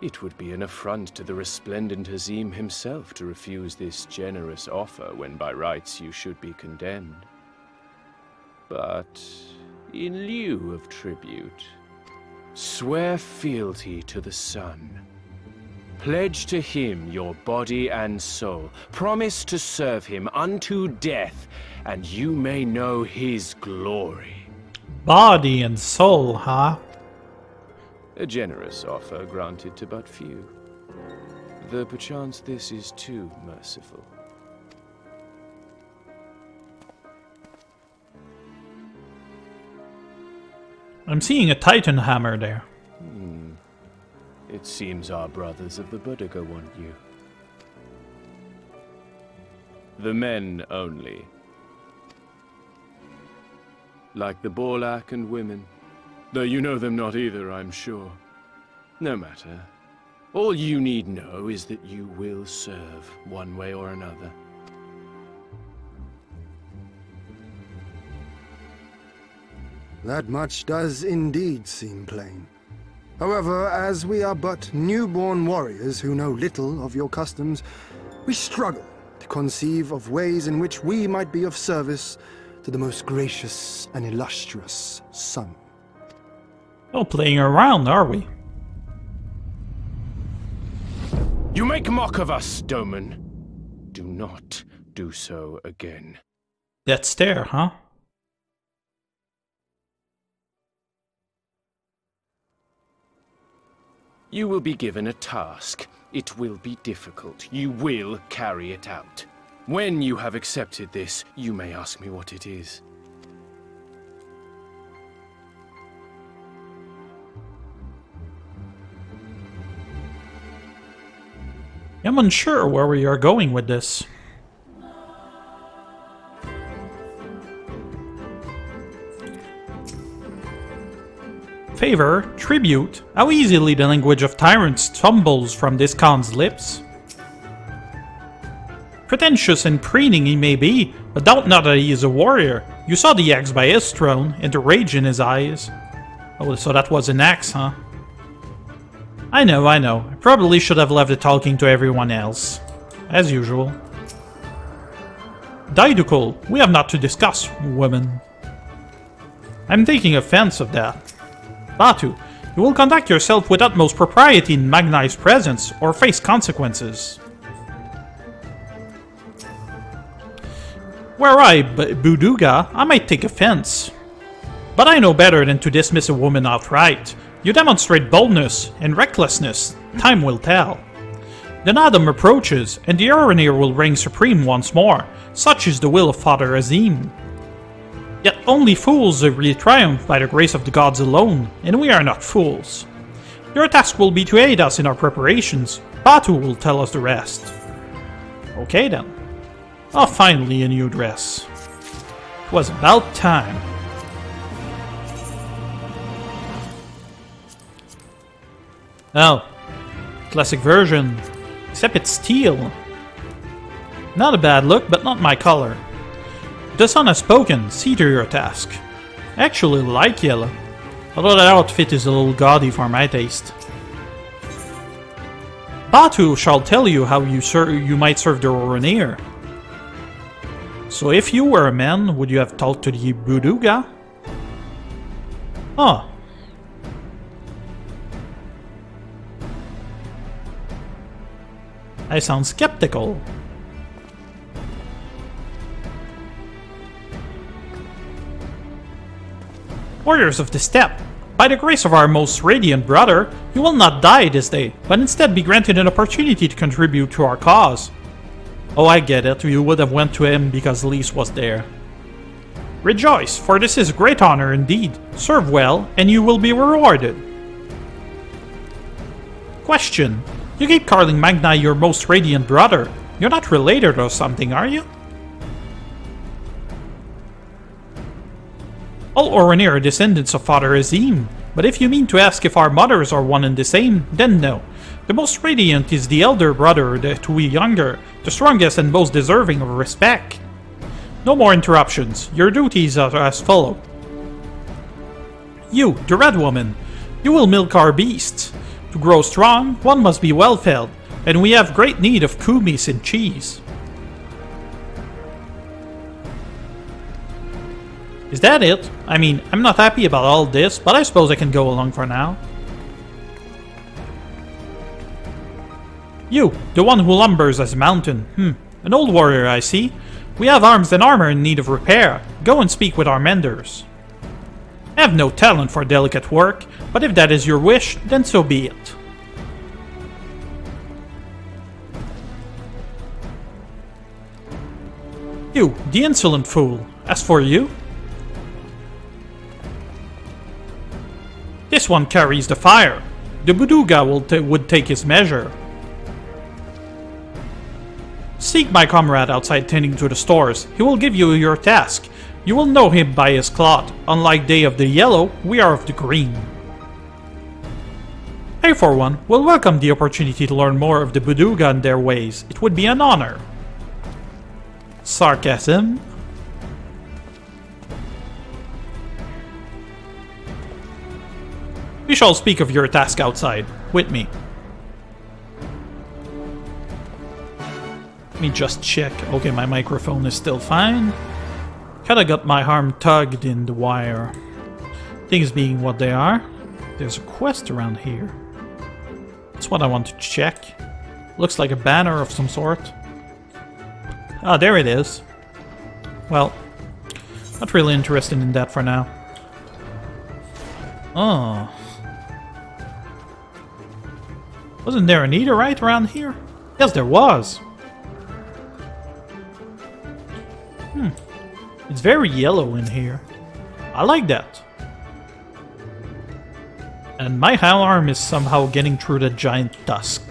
It would be an affront to the resplendent Azim himself to refuse this generous offer when by rights you should be condemned. But in lieu of tribute, Swear fealty to the sun. Pledge to him your body and soul. Promise to serve him unto death, and you may know his glory. Body and soul, huh? A generous offer granted to but few. Though perchance this is too merciful. I'm seeing a Titan hammer there. Hmm. It seems our brothers of the Buduga want you. The men only. Like the Borlak and women. Though you know them not either, I'm sure. No matter. All you need know is that you will serve, one way or another. That much does indeed seem plain. However, as we are but newborn warriors who know little of your customs, we struggle to conceive of ways in which we might be of service to the most gracious and illustrious son. No playing around, are we? You make mock of us, Doman. Do not do so again. That stare, huh? You will be given a task. It will be difficult. You will carry it out. When you have accepted this, you may ask me what it is. I'm unsure where we are going with this. Favor, tribute, how easily the language of tyrants tumbles from this Khan's lips. Pretentious and preening he may be, but doubt not that he is a warrior. You saw the axe by his throne, and the rage in his eyes. Oh, so that was an axe, huh? I know. I probably should have left the talking to everyone else. As usual. Daiducal, we have not to discuss, women. I'm taking offense of that. Batu, you will conduct yourself with utmost propriety in Magnai's presence, or face consequences. Were I Buduga, I might take offense. But I know better than to dismiss a woman outright. You demonstrate boldness and recklessness, time will tell. The Naadam approaches, and the Oronir will reign supreme once more. Such is the will of Father Azim. Yet only fools re-triumph by the grace of the gods alone, and we are not fools. Your task will be to aid us in our preparations. Batu will tell us the rest. Okay then. Ah, finally a new dress. 'Twas about time. Oh, classic version, except it's teal. Not a bad look, but not my color. The sun has spoken, see to your task. I actually like yellow, although that outfit is a little gaudy for my taste. Batu shall tell you how you might serve the Oronir. So if you were a man, would you have talked to the Buduga? Oh. I sound skeptical. Warriors of the steppe, by the grace of our most radiant brother, you will not die this day, but instead be granted an opportunity to contribute to our cause. Oh, I get it, you would have went to him because Lyse was there. Rejoice, for this is a great honor indeed. Serve well, and you will be rewarded. Question. You keep calling Magnai your most radiant brother. You're not related or something, are you? All Oronir are descendants of Father Azim, but if you mean to ask if our mothers are one and the same, then no. The most radiant is the elder brother, the two younger, the strongest and most deserving of respect. No more interruptions. Your duties are as follow. You, the red woman, you will milk our beasts. To grow strong, one must be well fed, and we have great need of kumis and cheese. Is that it? I mean, I'm not happy about all this, but I suppose I can go along for now. You, the one who lumbers as a mountain. An old warrior, I see. We have arms and armor in need of repair. Go and speak with our menders. I have no talent for delicate work, but if that is your wish, then so be it. You, the insolent fool. As for you... This one carries the fire. The Buduga would take his measure. Seek my comrade outside tending to the stores. He will give you your task. You will know him by his cloth. Unlike they of the yellow, we are of the green. I, for one, will welcome the opportunity to learn more of the Buduga and their ways. It would be an honor. Sarcasm. We shall speak of your task outside. With me. Let me just check. Okay, my microphone is still fine. Kinda got my arm tugged in the wire. Things being what they are. There's a quest around here. That's what I want to check. Looks like a banner of some sort. Ah, there it is. Well, not really interested in that for now. Oh. Wasn't there an Ether right around here? Yes, there was. It's very yellow in here. I like that. And my arm is somehow getting through the giant tusk.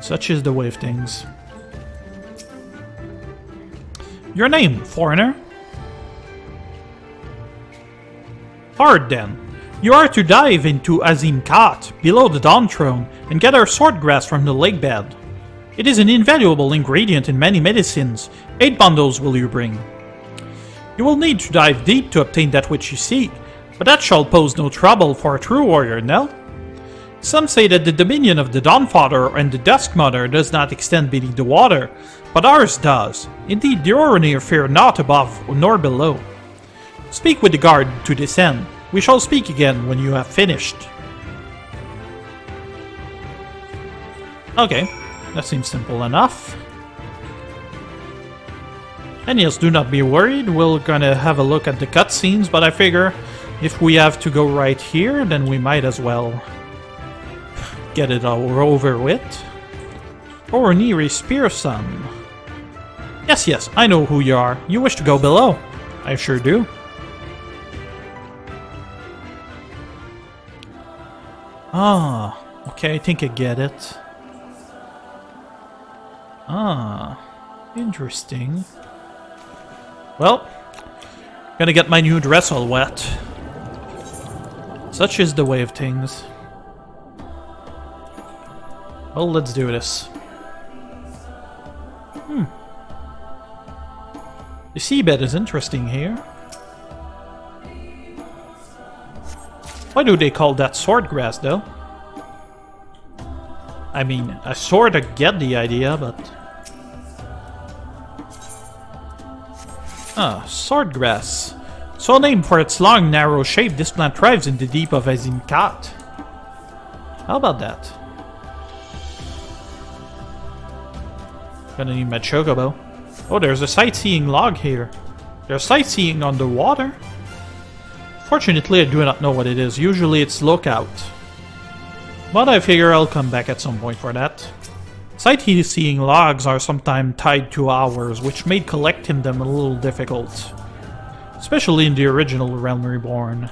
Such is the way of things. Your name, foreigner? Hard then. You are to dive into Azim Khaat, below the Dawn Throne, and gather swordgrass from the lake bed. It is an invaluable ingredient in many medicines. 8 bundles will you bring. You will need to dive deep to obtain that which you seek, but that shall pose no trouble for a true warrior, no? Some say that the dominion of the Dawnfather and the Duskmother does not extend beneath the water, but ours does. Indeed, the Oronir fear not above nor below. Speak with the guard to this end. We shall speak again when you have finished. Okay. That seems simple enough. And yes, do not be worried, we're gonna have a look at the cutscenes, but I figure if we have to go right here, then we might as well get it all over with. Oroniri Spearson. Yes, yes, I know who you are. You wish to go below. I sure do. Ah, okay, I think I get it. Ah, interesting. Well, gonna get my new dress all wet. Such is the way of things. Well, let's do this. The seabed is interesting here. Why do they call that swordgrass, though? I mean, I sort of get the idea, but... Ah, swordgrass. So named for its long, narrow shape, this plant thrives in the deep of Azim Khaat. How about that? Gonna need my Chocobo. Oh, there's a sightseeing log here. There's sightseeing underwater? Fortunately, I do not know what it is. Usually it's lookout. But I figure I'll come back at some point for that. Sightseeing logs are sometimes tied to hours, which made collecting them a little difficult. Especially in the original Realm Reborn.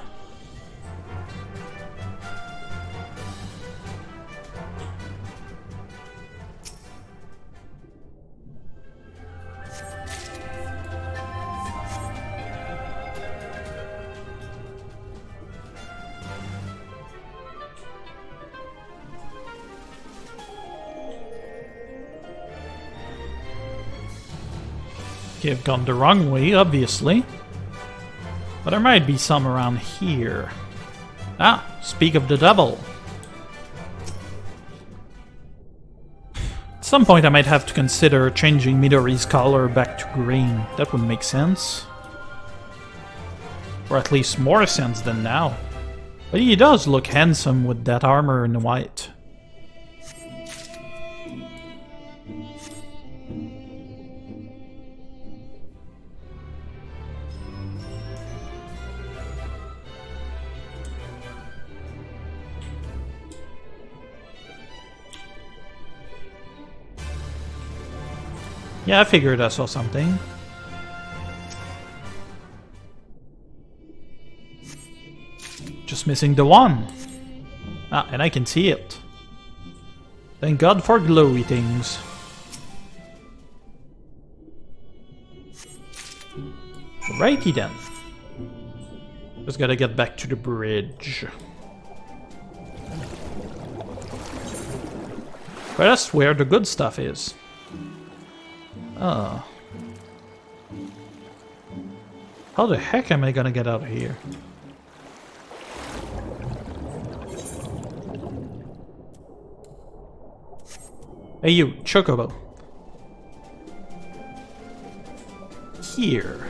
I've gone the wrong way, obviously. But there might be some around here. Ah, speak of the devil. It's some point I might have to consider changing Midori's color back to green. That would make sense. Or at least more sense than now. But he does look handsome with that armor in white. Yeah, I figured I saw something. Just missing the one. Ah, and I can see it. Thank God for glowy things. Alrighty then. Just gotta get back to the bridge. But that's where the good stuff is. Oh. How the heck am I gonna get out of here? Hey you, Chocobo. Here.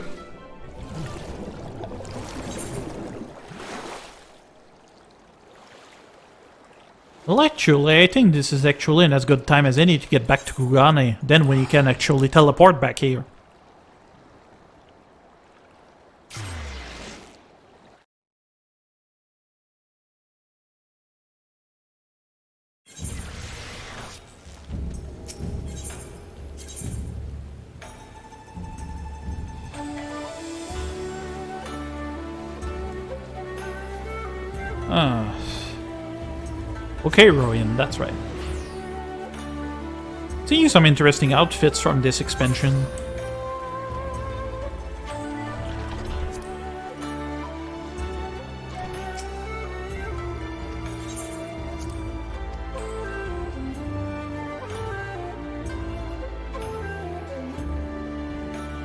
Well, actually, I think this is actually in as good time as any to get back to Kugane. Then we can actually teleport back here. Okay, Royan, that's right. Seeing some interesting outfits from this expansion.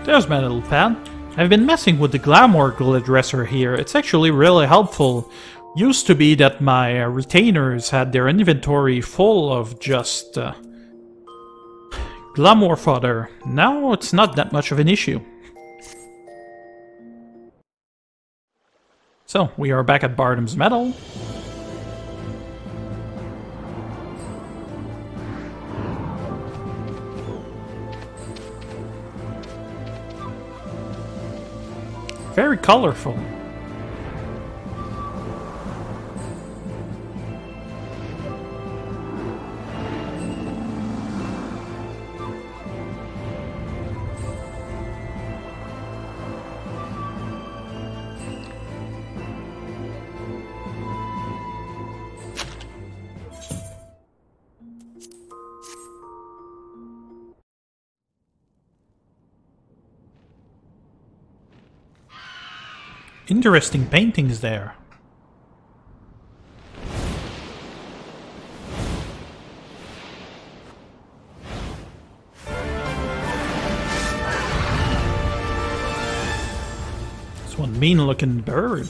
There's my little pad. I've been messing with the glamour dresser here. It's actually really helpful. Used to be that my retainers had their inventory full of just glamour fodder. Now it's not that much of an issue. So, we are back at Bardam's Mettle. Very colorful. Interesting paintings there. It's one mean looking bird.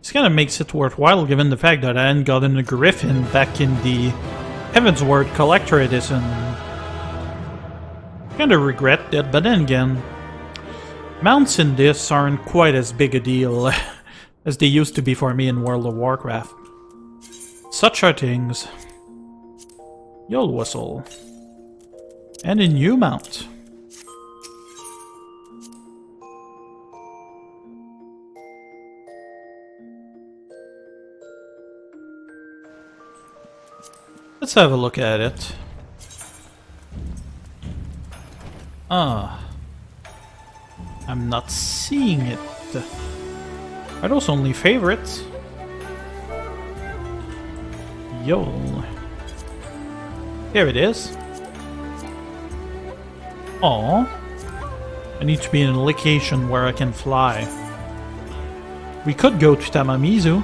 This kind of makes it worthwhile given the fact that I hadn't gotten a griffin back in the Heavensward Collector Edition. Kind of regret that, but then again, mounts in this aren't quite as big a deal as they used to be for me in World of Warcraft. Such are things. Yol whistle. And a new mount. Let's have a look at it. Ah. I'm not seeing it. Are those only favorites? Yo. Here it is. Aww. I need to be in a location where I can fly. We could go to Tamamizu.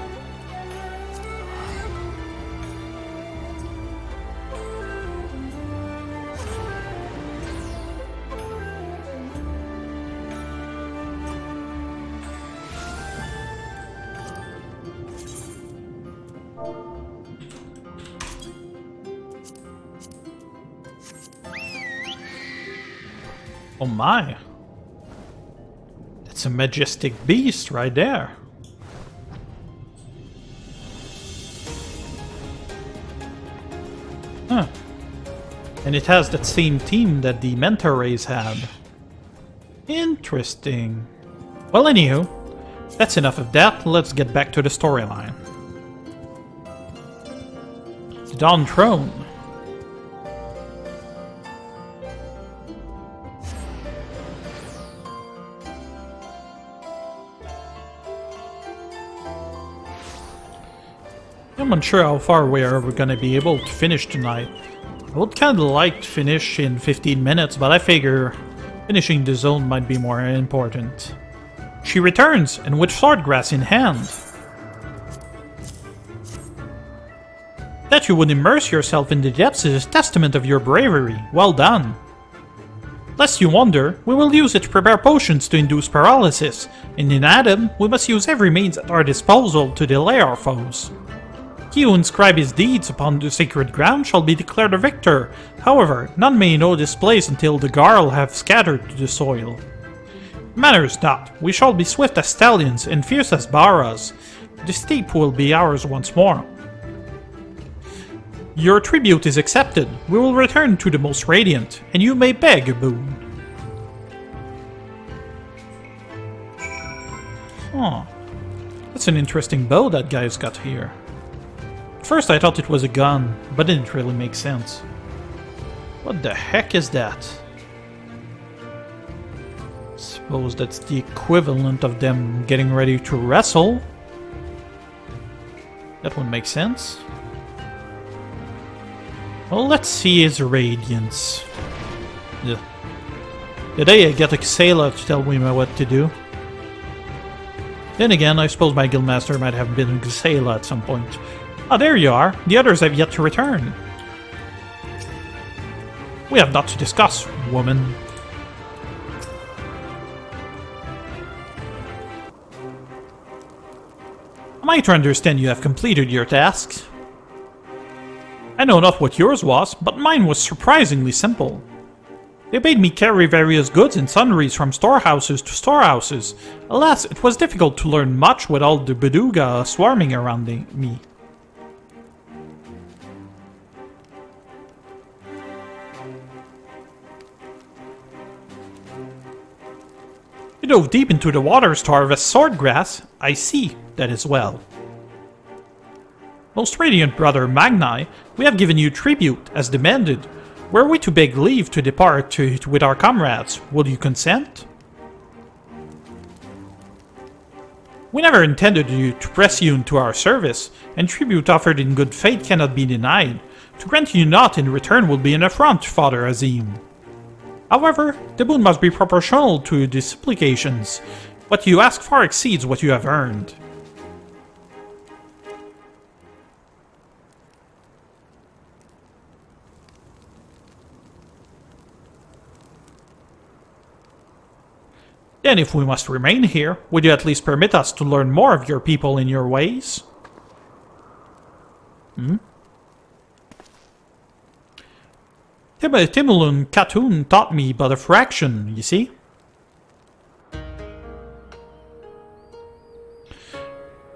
Oh my. That's a majestic beast right there. Huh. And it has that same team that the Mentor Rays had. Interesting. Well, anywho, that's enough of that. Let's get back to the storyline. The Dawn Throne. I'm unsure how far we're gonna be able to finish tonight. I would kind of like to finish in 15 minutes, but I figure finishing the zone might be more important. She returns, and with Swordgrass in hand. That you would immerse yourself in the depths is a testament of your bravery. Well done. Lest you wonder, we will use it to prepare potions to induce paralysis, and in Naadam, we must use every means at our disposal to delay our foes. He who inscribes his deeds upon the sacred ground shall be declared a victor. However, none may know this place until the Garl have scattered to the soil. Matters not, we shall be swift as stallions and fierce as Baras. The steep will be ours once more. Your tribute is accepted. We will return to the most radiant, and you may beg a boon. Huh. That's an interesting bow that guy's got here. At first I thought it was a gun, but it didn't really make sense. What the heck is that? Suppose that's the equivalent of them getting ready to wrestle. That would make sense. Well, let's see his radiance. Yeah. Today I got Xaela to tell me what to do. Then again, I suppose my guildmaster might have been Xaela at some point. Ah, there you are. The others have yet to return. We have not to discuss, woman. Am I to understand you have completed your tasks? I know not what yours was, but mine was surprisingly simple. They bade me carry various goods and sundries from storehouses to storehouses. Alas, it was difficult to learn much with all the Buduga swarming around me. You dove deep into the waters to harvest swordgrass. I see that as well. Most radiant brother Magnai, we have given you tribute as demanded. Were we to beg leave to depart with our comrades, would you consent? We never intended to press you into our service, and tribute offered in good faith cannot be denied. To grant you naught in return would be an affront to Father Azim. However, the boon must be proportional to the supplications. What you ask far exceeds what you have earned. Then if we must remain here, would you at least permit us to learn more of your people and your ways? Hmm? Timulun Khatun taught me but a fraction, you see?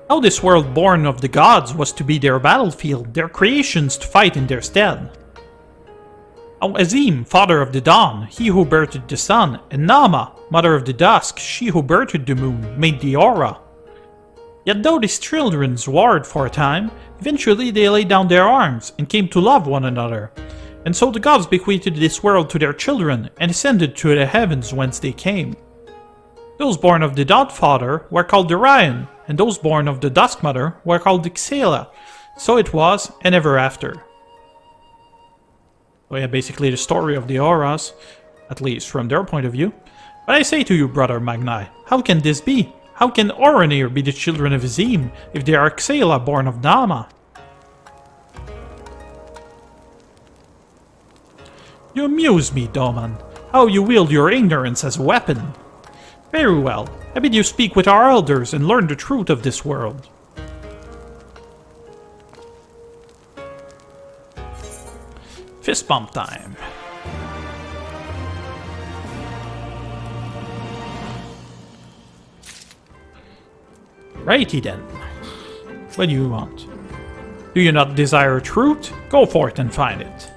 How this world born of the gods was to be their battlefield, their creations to fight in their stead. How Azim, father of the dawn, he who birthed the sun, and Nama, mother of the dusk, she who birthed the moon, made the aura. Yet though these children warred for a time, eventually they laid down their arms and came to love one another. And so the gods bequeathed this world to their children, and ascended to the heavens whence they came. Those born of the Dawn Father were called the Orion, and those born of the Dusk Mother were called the Xaela. So it was, and ever after. Well, yeah, basically the story of the auras, at least from their point of view. But I say to you, brother Magnai, how can this be? How can Oronir be the children of Azim, if they are Xaela born of Doma? You amuse me, Doman. How you wield your ignorance as a weapon. Very well. I bid you speak with our elders and learn the truth of this world. Fist bump time. Alrighty then. What do you want? Do you not desire truth? Go for it and find it.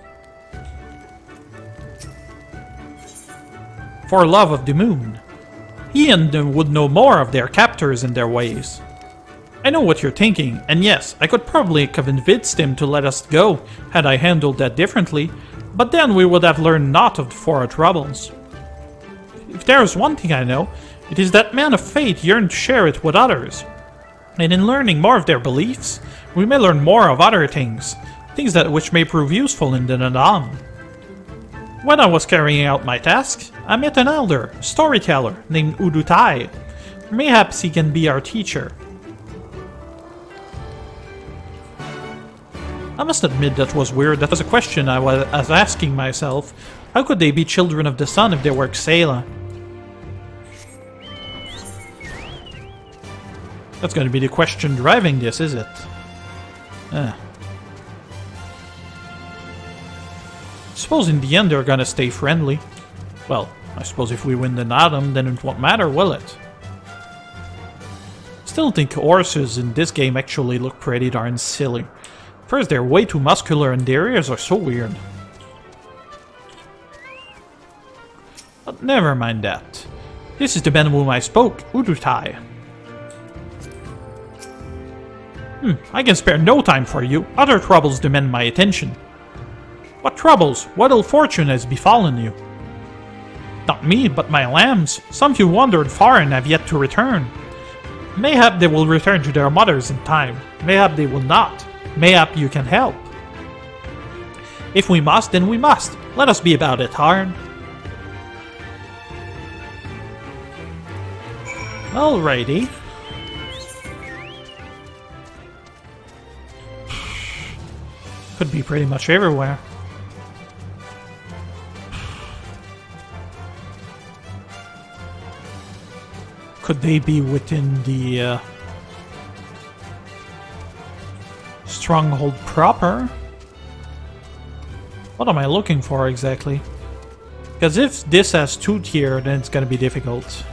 For love of the moon. Ian would know more of their captors and their ways. I know what you're thinking, and yes, I could probably have convinced him to let us go had I handled that differently, but then we would have learned naught for our troubles. If there is one thing I know, it is that men of faith yearn to share it with others, and in learning more of their beliefs, we may learn more of other things, which may prove useful in the Naadam. When I was carrying out my task, I met an elder, storyteller, named Udutai. Mayhaps he can be our teacher. I must admit that was weird. That was a question I was asking myself. How could they be children of the sun if they were Xaela? That's going to be the question driving this, is it? I suppose in the end they're going to stay friendly. Well, I suppose if we win the Naadam, then it won't matter, will it? Still think horses in this game actually look pretty darn silly. First, they're way too muscular and their ears are so weird. But never mind that. This is the man whom I spoke, Udutai. I can spare no time for you. Other troubles demand my attention. What troubles? What ill fortune has befallen you? Not me, but my lambs. Some of you wandered far and have yet to return. Mayhap they will return to their mothers in time. Mayhap they will not. Mayhap you can help. If we must, then we must. Let us be about it, Harn. Alrighty. Could be pretty much everywhere. Could they be within the stronghold proper? What am I looking for exactly? Because if this has two tier, then it's gonna be difficult.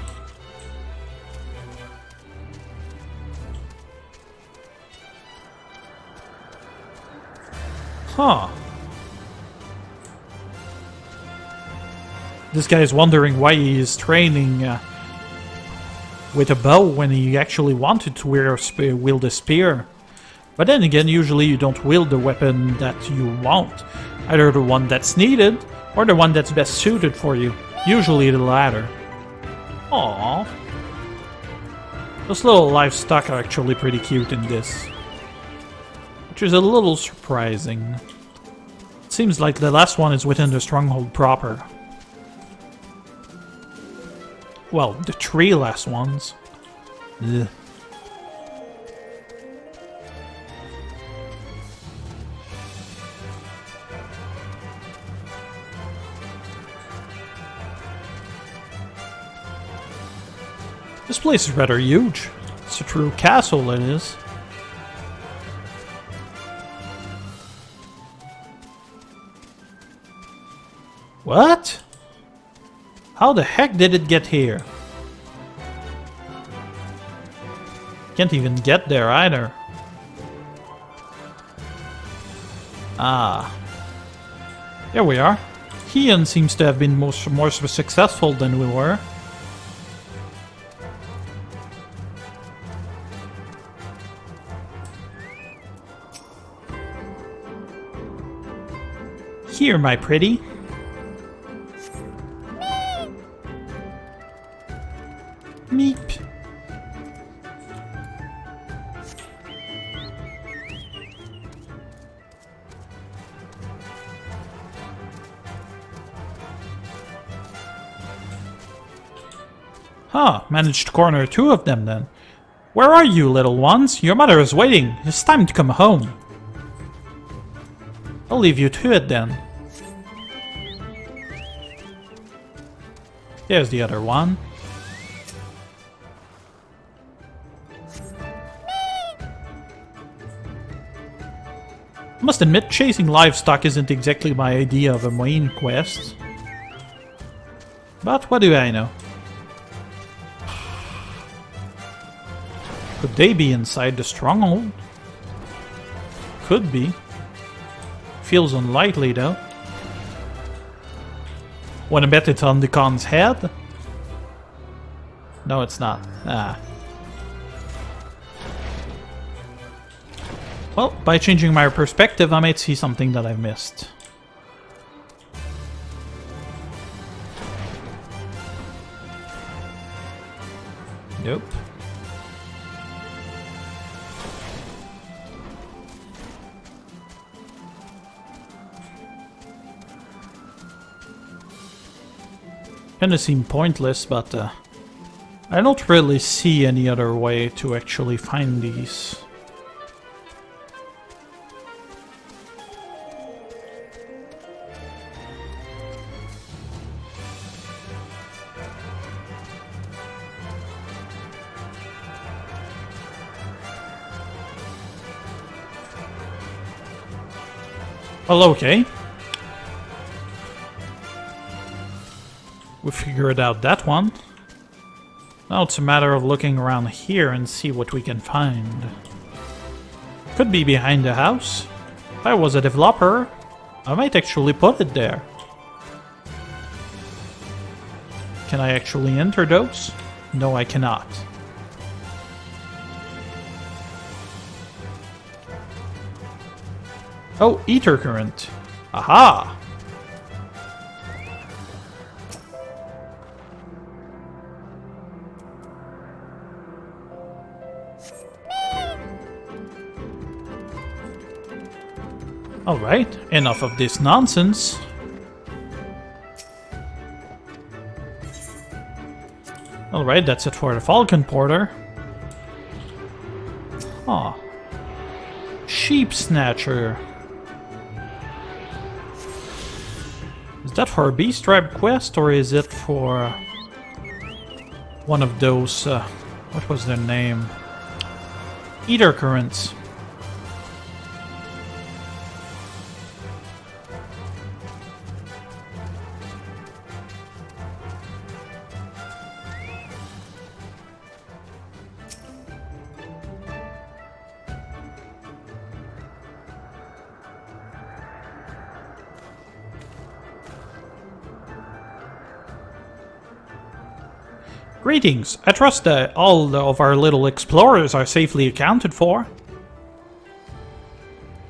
Huh. This guy is wondering why he is training with a bow when he actually wanted to wield a spear. But then again, usually you don't wield the weapon that you want. Either the one that's needed, or the one that's best suited for you. Usually the latter. Aww. Those little livestock are actually pretty cute in this. Which is a little surprising. It seems like the last one is within the stronghold proper. Well, the three last ones. Ugh. This place is rather huge. It's a true castle, it is. What? How the heck did it get here? Can't even get there either. Ah. Here we are. Ian seems to have been more successful than we were. Here, my pretty. Meep. Huh, managed to corner two of them then. Where are you, little ones? Your mother is waiting. It's time to come home. I'll leave you to it then. There's the other one. I must admit, chasing livestock isn't exactly my idea of a main quest. But what do I know? Could they be inside the stronghold? Could be. Feels unlikely though. Wanna bet it's on the Khan's head? No, it's not. Ah. Well, by changing my perspective, I might see something that I've missed. Nope. Kinda seem pointless, but I don't really see any other way to actually find these. Well, okay. We figured out that one. Now it's a matter of looking around here and see what we can find. Could be behind the house. If I was a developer, I might actually put it there. Can I actually enter those? No, I cannot. Oh, ether current. Aha! Alright, enough of this nonsense. Alright, that's it for the Falcon Porter. Aw. Sheep Snatcher. Is that for a Beast Tribe quest, or is it for one of those, what was their name? Ether currents. Greetings! I trust that all of our little explorers are safely accounted for.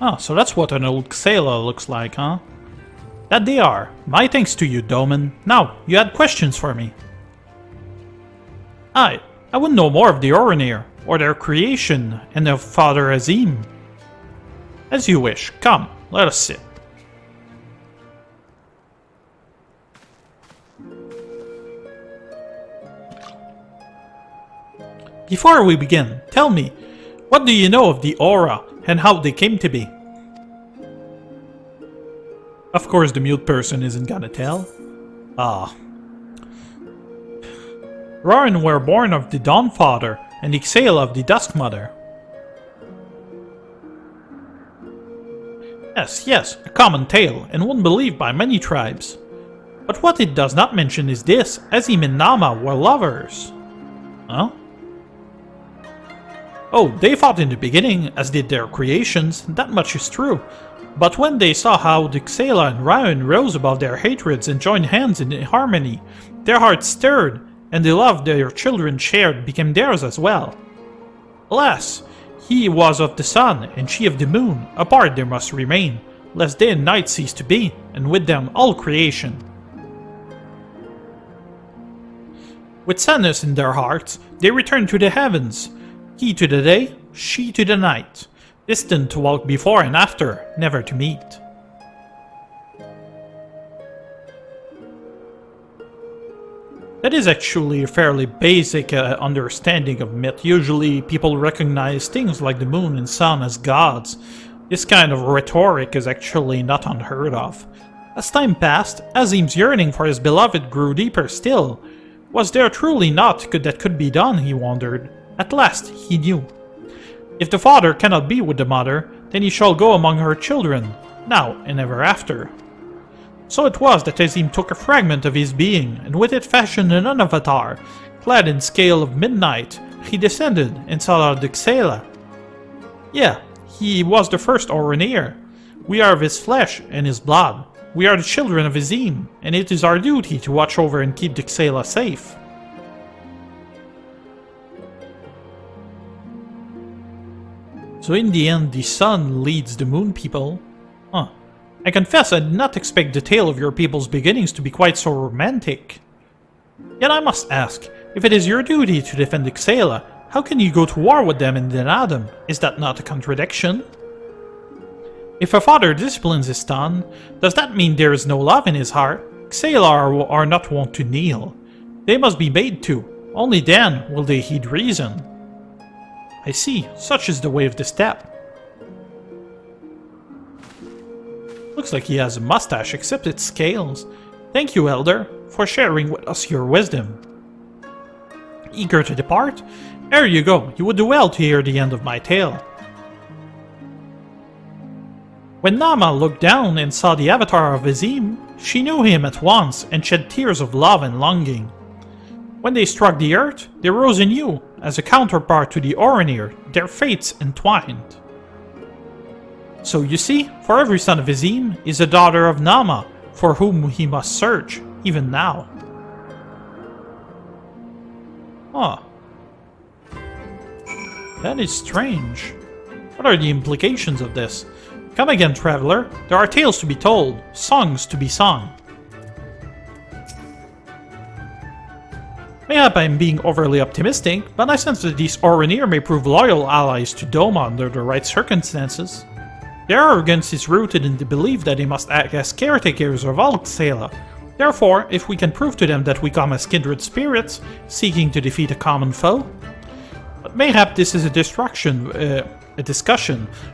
Ah, so that's what an old Xaela looks like, huh? That they are. My thanks to you, Doman. Now, you had questions for me. I would know more of the Oronir, or their creation, and their father Azim. As you wish. Come, let us sit. Before we begin, tell me, what do you know of the aura and how they came to be? Of course the mute person isn't gonna tell. Ah. Roran were born of the Dawnfather and the Xaela of the Duskmother. Yes, a common tale and one believed by many tribes. But what it does not mention is this, Azim and Nama were lovers. Huh? Oh, they fought in the beginning, as did their creations, that much is true. But when they saw how the Xaela and Roran rose above their hatreds and joined hands in harmony, their hearts stirred, and the love their children shared became theirs as well. Alas, he was of the sun, and she of the moon, apart they must remain, lest day and night cease to be, and with them all creation. With sadness in their hearts, they returned to the heavens. He to the day, she to the night, destined to walk before and after, never to meet. That is actually a fairly basic understanding of myth. Usually people recognize things like the moon and sun as gods. This kind of rhetoric is actually not unheard of. As time passed, Azim's yearning for his beloved grew deeper still. Was there truly naught that could be done, he wondered. At last, he knew. If the father cannot be with the mother, then he shall go among her children, now and ever after. So it was that Azim took a fragment of his being, and with it fashioned an avatar, clad in scale of midnight, he descended and sought out the Xaela. Yeah, he was the first Oronir. We are of his flesh and his blood. We are the children of Azim, and it is our duty to watch over and keep the Xaela safe. So in the end, the sun leads the moon people. Huh. I confess I did not expect the tale of your people's beginnings to be quite so romantic. Yet I must ask, if it is your duty to defend the Xaela, how can you go to war with them in the Naadam? Is that not a contradiction? If a father disciplines his son, does that mean there is no love in his heart? Xaela are not wont to kneel. They must be made to. Only then will they heed reason. I see, such is the way of the steppe. Looks like he has a mustache, except it's scales. Thank you, Elder, for sharing with us your wisdom. Eager to depart? There you go, you would do well to hear the end of my tale. When Nama looked down and saw the avatar of Azim, she knew him at once and shed tears of love and longing. When they struck the earth, they rose anew, as a counterpart to the Oronir, their fates entwined. So you see, for every son of Azim is a daughter of Nama, for whom he must search, even now. Huh. That is strange. What are the implications of this? Come again, traveler. There are tales to be told, songs to be sung. Mayhap I'm being overly optimistic, but I sense that these Oronir may prove loyal allies to Doma under the right circumstances. Their arrogance is rooted in the belief that they must act as caretakers of all Xaela. Therefore, if we can prove to them that we come as kindred spirits, seeking to defeat a common foe... But mayhap this is a discussion,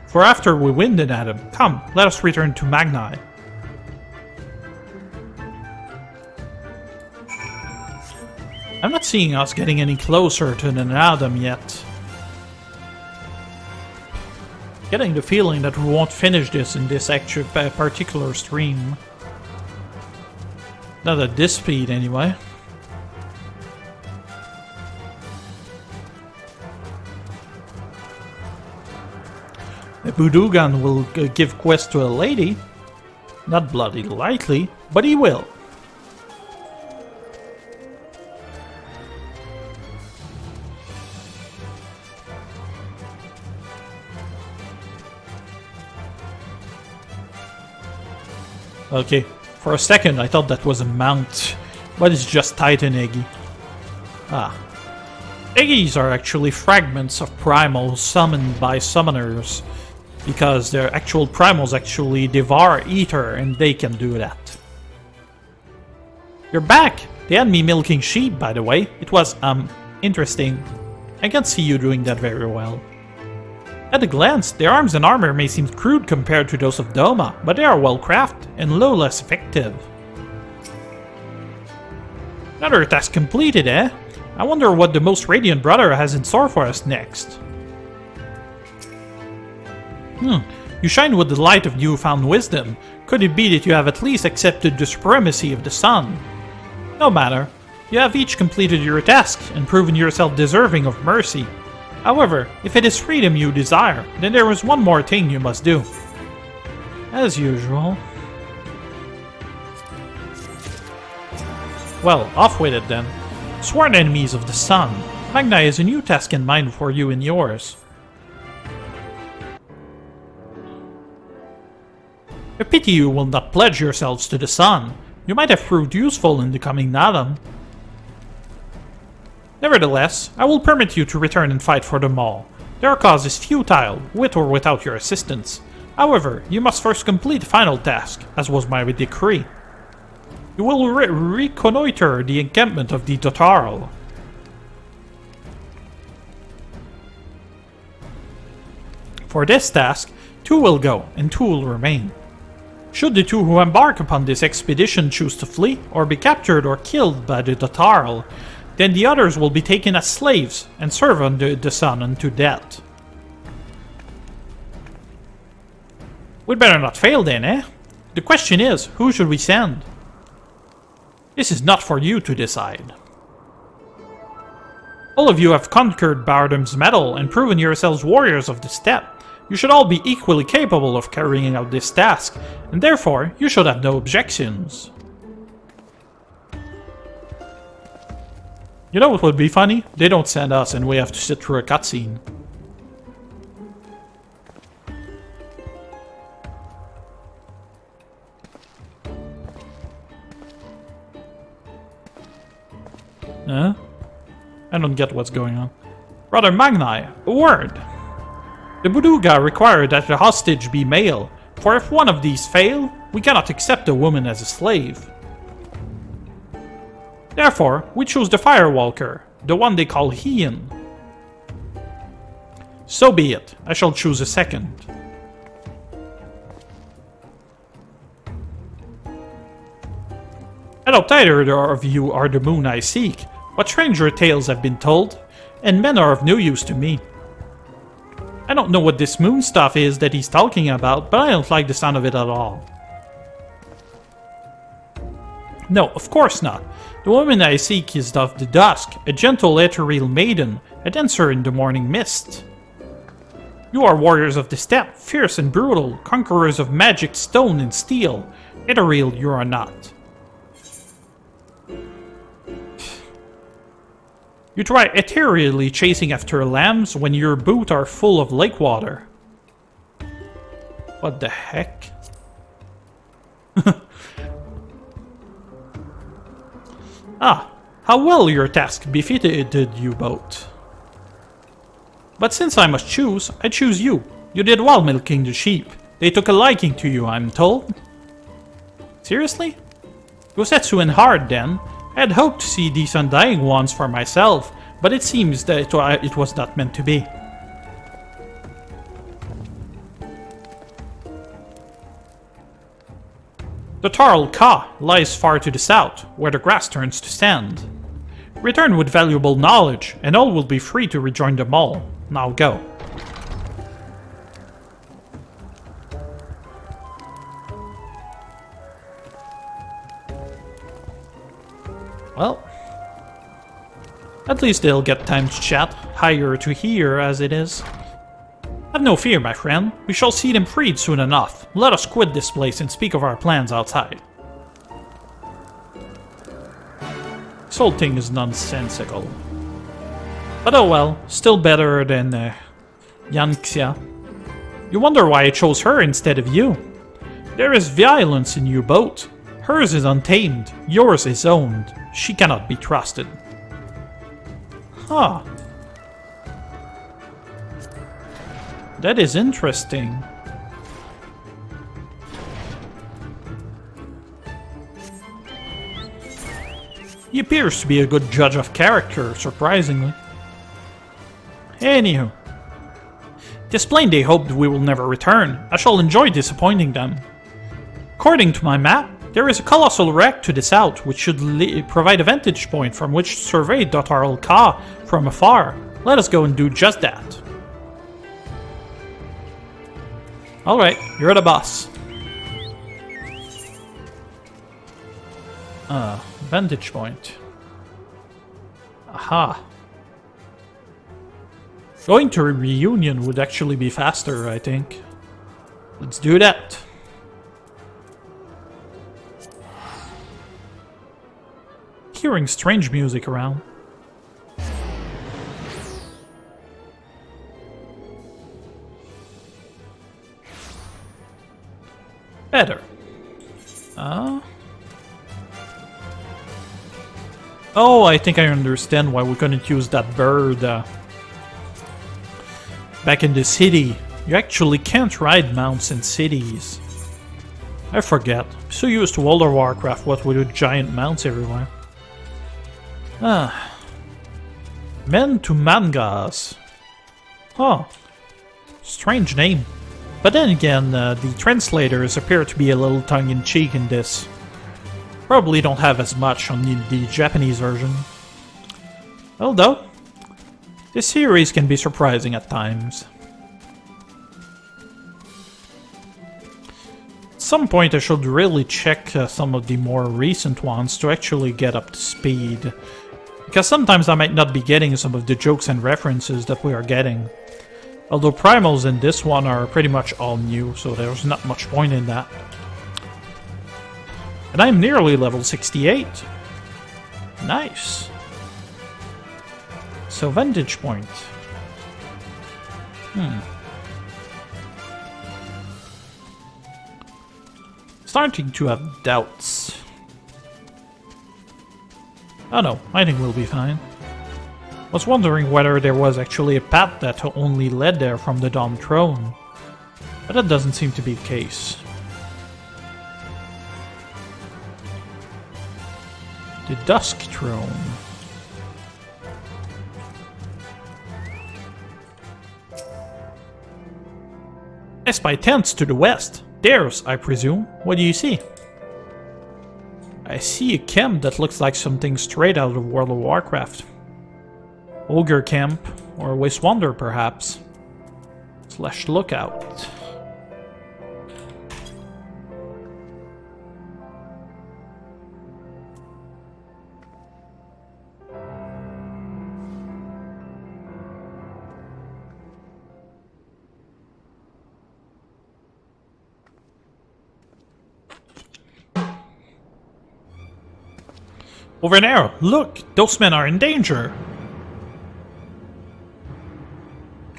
for after we win the Naadam, come, let us return to Magnai. I'm not seeing us getting any closer to the Naadam yet. Getting the feeling that we won't finish this in this actual particular stream. Not at this speed, anyway. The Budugan will give quest to a lady. Not bloody lightly, but he will. Okay, for a second I thought that was a mount, but it's just Titan Eggy. Ah. Eggies are actually fragments of primals summoned by summoners, because their actual primals actually devour Ether, and they can do that. You're back! They had me milking sheep, by the way. It was, interesting. I can't see you doing that very well. At a glance, their arms and armor may seem crude compared to those of Doma, but they are well-crafted and no less effective. Another task completed, eh? I wonder what the most radiant brother has in store for us next. You shine with the light of newfound wisdom. Could it be that you have at least accepted the supremacy of the sun? No matter. You have each completed your task and proven yourself deserving of mercy. However, if it is freedom you desire, then there is one more thing you must do. As usual. Well, off with it then. Sworn enemies of the sun. Magnai has a new task in mind for you and yours. A pity you will not pledge yourselves to the sun. You might have proved useful in the coming Naadam. Nevertheless, I will permit you to return and fight for them all. Their cause is futile, with or without your assistance. However, you must first complete the final task, as was my decree. You will reconnoiter the encampment of the Tatharl. For this task, 2 will go, and 2 will remain. Should the 2 who embark upon this expedition choose to flee, or be captured or killed by the Tatharl, then the others will be taken as slaves and serve under the sun unto death. We'd better not fail then, eh? The question is, who should we send? This is not for you to decide. All of you have conquered Bardam's Mettle and proven yourselves warriors of the steppe. You should all be equally capable of carrying out this task, and therefore you should have no objections. You know what would be funny? They don't send us and we have to sit through a cutscene. Huh? I don't get what's going on. Brother Magnai, a word! The Buduga require that the hostage be male, for if one of these fail, we cannot accept a woman as a slave. Therefore, we choose the Firewalker, the one they call Ian. So be it, I shall choose a second. I doubt either of you are the moon I seek, but stranger tales have been told, and men are of no use to me. I don't know what this moon stuff is that he's talking about, but I don't like the sound of it at all. No, of course not. The woman I seek is of the dusk, a gentle ethereal maiden, a dancer in the morning mist. You are warriors of the steppe, fierce and brutal, conquerors of magic, stone and steel. Ethereal you are not. You try ethereally chasing after lambs when your boots are full of lake water. What the heck? Ah, how well your task befitted you both. But since I must choose, I choose you. You did well milking the sheep. They took a liking to you, I'm told. Seriously? Gosetsu and Hard, then. I had hoped to see these undying ones for myself, but it seems that it was not meant to be. The Tatharl Ka lies far to the south, where the grass turns to sand. Return with valuable knowledge, and all will be free to rejoin the mall. Now go. Well, at least they'll get time to chat, higher to here as it is. Have no fear, my friend. We shall see them freed soon enough. Let us quit this place and speak of our plans outside. This whole thing is nonsensical. But oh well, still better than Yanxia. You wonder why I chose her instead of you. There is violence in you both. Hers is untamed, yours is owned. She cannot be trusted. Huh. That is interesting. He appears to be a good judge of character, surprisingly. Anywho. This plane they hoped we will never return. I shall enjoy disappointing them. According to my map, there is a colossal wreck to the south, which should provide a vantage point from which to survey Tatharl Ka from afar. Let us go and do just that. Alright, you're the boss. Vantage point. Aha. Going to a reunion would actually be faster, I think. Let's do that. Hearing strange music around. Better. Oh, I think I understand why we couldn't use that bird back in the city. You actually can't ride mounts in cities. I forget. I'm so used to World of Warcraft, what we do giant mounts everywhere. Ah. Men to mangas. Huh. Strange name. But then again, the translators appear to be a little tongue-in-cheek in this. Probably don't have as much on the Japanese version. Although, this series can be surprising at times. At some point I should really check some of the more recent ones to actually get up to speed. because sometimes I might not be getting some of the jokes and references that we are getting. Although primals in this one are pretty much all new, so there's not much point in that. And I'm nearly level 68. Nice. So vantage point. Starting to have doubts. Oh no, I think we'll be fine. I was wondering whether there was actually a path that only led there from the Dom Throne. But that doesn't seem to be the case. The Dusk Throne. Yes, by tents to the west. There's, I presume. What do you see? I see a camp that looks like something straight out of World of Warcraft. Ogre camp, or Wastewander perhaps. Slash lookout. Over there! Look! Those men are in danger!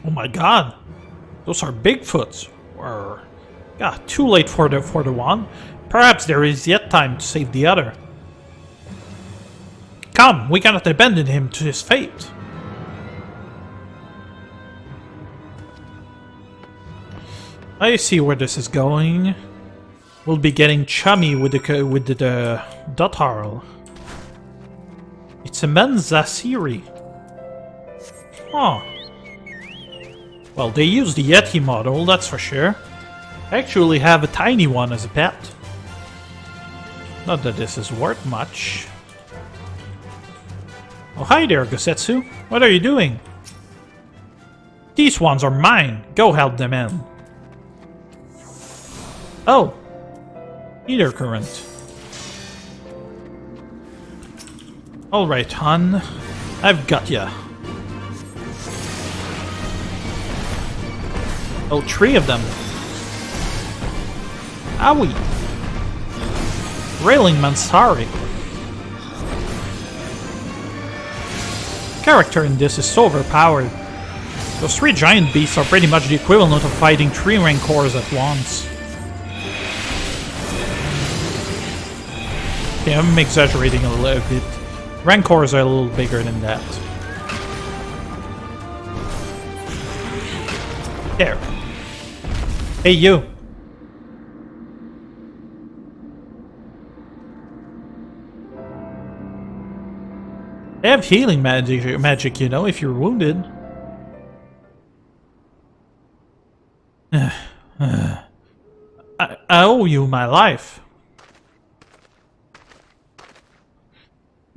Oh my god! Those are Bigfoots! Or... yeah, too late for the one. Perhaps there is yet time to save the other. Come! We cannot abandon him to his fate! I see where this is going. We'll be getting chummy with the Tatharl. It's a Menzasiri. Huh. Well, they use the Yeti model, that's for sure. I actually have a tiny one as a pet. Not that this is worth much. Oh, hi there, Gosetsu. What are you doing? These ones are mine. Go help them in. Oh. Ether current. Alright, hon. I've got ya. Oh, three of them. Owie. Railing Mansari. Character in this is so overpowered. Those three giant beasts are pretty much the equivalent of fighting three rancors at once. Yeah, I'm exaggerating a little bit. Rancors are a little bigger than that. There. Hey, you! They have healing magic, you know, if you're wounded. I owe you my life.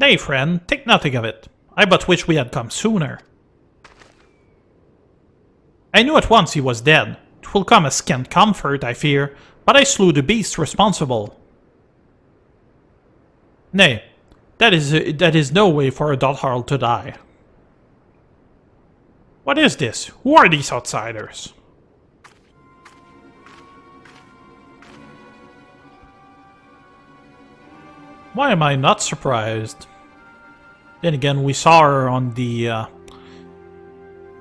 Nay, friend, take nothing of it. I but wish we had come sooner. I knew at once he was dead. 'Twill come as scant comfort, I fear, but I slew the beast responsible. Nay, that is no way for a Tatharl to die. What is this? Who are these outsiders? Why am I not surprised? Then again, we saw her on the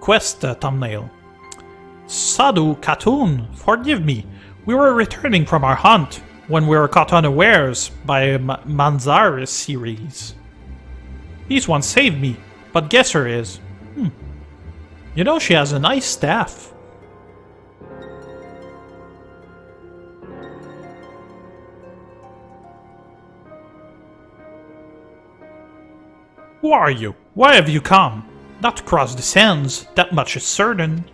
quest thumbnail. Sadu Khatun, forgive me. We were returning from our hunt when we were caught unawares by a Manzari's series. These ones saved me, but Gesser is. You know, she has a nice staff. Who are you? Why have you come? Not to cross the sands, that much is certain.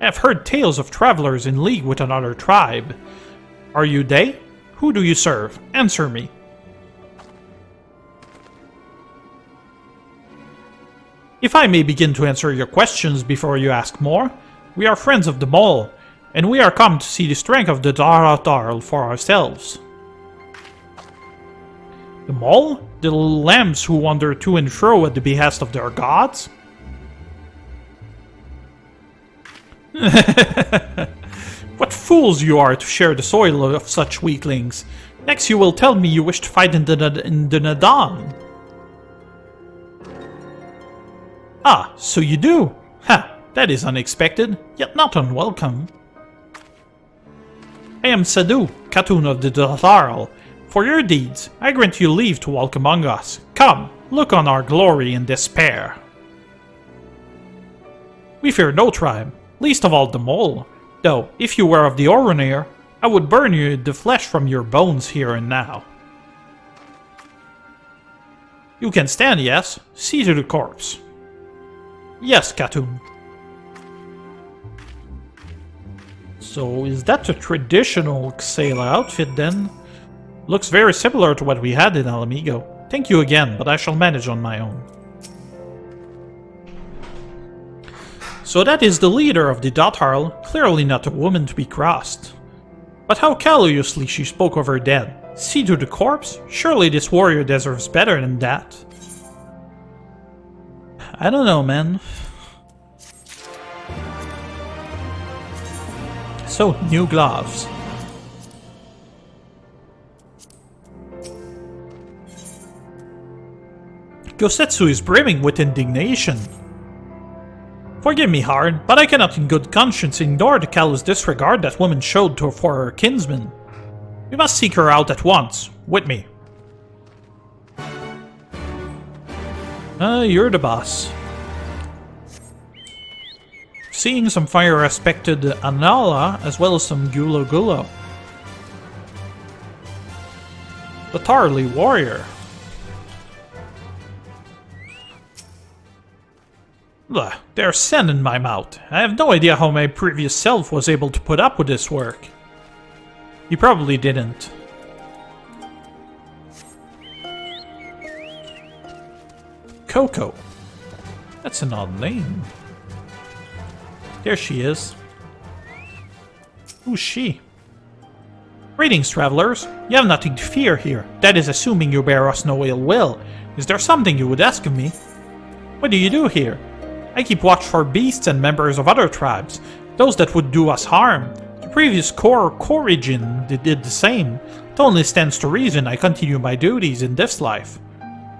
I have heard tales of travelers in league with another tribe. Are you they? Who do you serve? Answer me. If I may begin to answer your questions before you ask more, we are friends of the Mol, and we are come to see the strength of the Tatharl for ourselves. The Mol? The lambs who wander to and fro at the behest of their gods? What fools you are to share the soil of such weaklings. Next you will tell me you wish to fight in the Naadam. Ah, so you do? Ha, that is unexpected, yet not unwelcome. I am Sadu, Khatun of the Tatharl. For your deeds, I grant you leave to walk among us. Come, look on our glory and despair. We fear no tribe, least of all the Mol. Though, if you were of the Oronir, I would burn you the flesh from your bones here and now. You can stand, yes? See to the corpse. Yes, Khatun. So, is that the traditional Xaela outfit then? Looks very similar to what we had in Alamigo. Thank you again, but I shall manage on my own. So that is the leader of the Tatharl, clearly not a woman to be crossed. But how callously she spoke of her dead. See to the corpse? Surely this warrior deserves better than that. I don't know, man. So, new gloves. Gosetsu is brimming with indignation. Forgive me, Hard, but I cannot in good conscience ignore the callous disregard that woman showed for her kinsman. We must seek her out at once. With me. You're the boss. Seeing some fire-aspected Anala, as well as some Gulo Gulo. The Tatharl warrior. Ugh, there's sand in my mouth. I have no idea how my previous self was able to put up with this work. He probably didn't. Coco. That's an odd name. There she is. Who's she? Greetings, travelers. You have nothing to fear here. That is assuming you bear us no ill will. Is there something you would ask of me? What do you do here? I keep watch for beasts and members of other tribes, those that would do us harm. The previous Corrigin did the same. It only stands to reason I continue my duties in this life.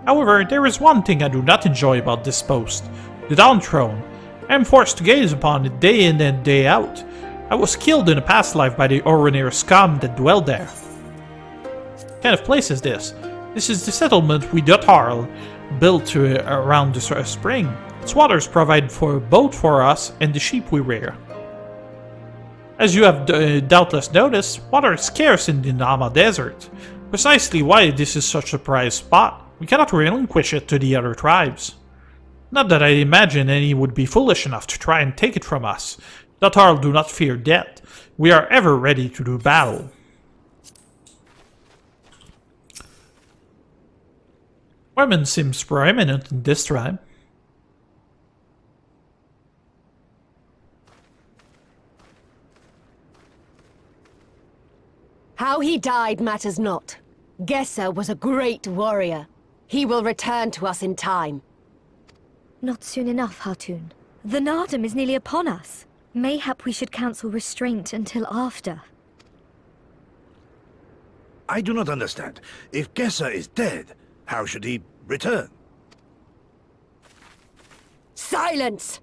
However, there is one thing I do not enjoy about this post, the Down Throne. I am forced to gaze upon it day in and day out. I was killed in a past life by the Oronir scum that dwelled there. What kind of place is this? This is the settlement we Tatharl built around the spring. Its waters provide for a boat for us and the sheep we rear. As you have doubtless noticed, water is scarce in the Nama Desert. Precisely why this is such a prized spot. We cannot relinquish it to the other tribes. Not that I imagine any would be foolish enough to try and take it from us. Tatharl do not fear death. We are ever ready to do battle. Women seems preeminent in this tribe. How he died matters not. Gesser was a great warrior. He will return to us in time. Not soon enough, Khatun. The Naadam is nearly upon us. Mayhap we should cancel restraint until after. I do not understand. If Gesser is dead, how should he return? Silence!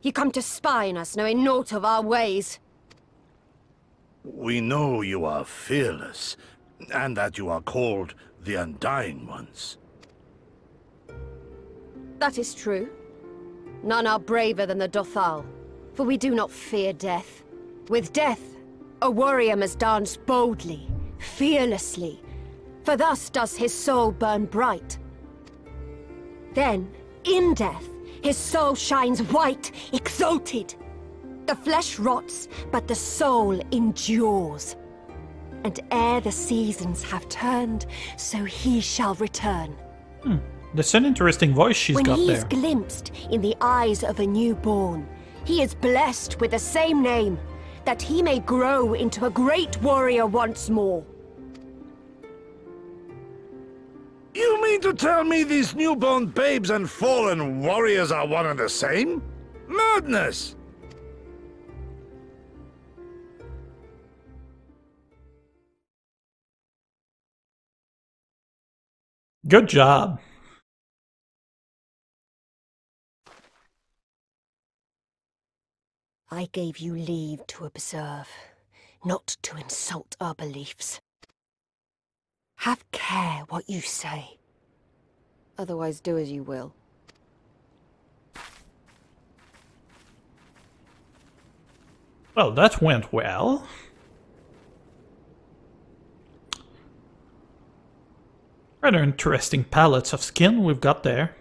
You come to spy on us, knowing naught of our ways. We know you are fearless, and that you are called the Undying Ones. That is true. None are braver than the Tatharl, for we do not fear death. With death, a warrior must dance boldly, fearlessly, for thus does his soul burn bright. Then, in death, his soul shines white, exalted. The flesh rots, but the soul endures. And ere the seasons have turned, so he shall return. Hmm. That's an interesting voice she's got there. When he is glimpsed in the eyes of a newborn, he is blessed with the same name, that he may grow into a great warrior once more. to tell me these newborn babes and fallen warriors are one and the same? Madness! Good job. I gave you leave to observe, not to insult our beliefs. Have care what you say. Otherwise, do as you will. Well, that went well. Rather interesting palettes of skin we've got there.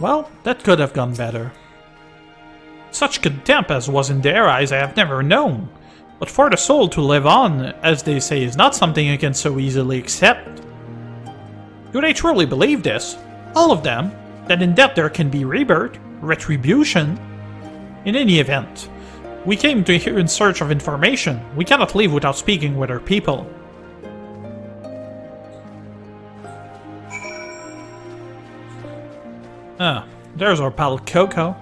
Well, that could have gone better. Such contempt as was in their eyes I have never known. But for the soul to live on, as they say, is not something you can so easily accept. Do they truly believe this? All of them? That in death there can be rebirth? Retribution? In any event, we came to here in search of information. We cannot leave without speaking with our people. Ah, there's our pal Coco.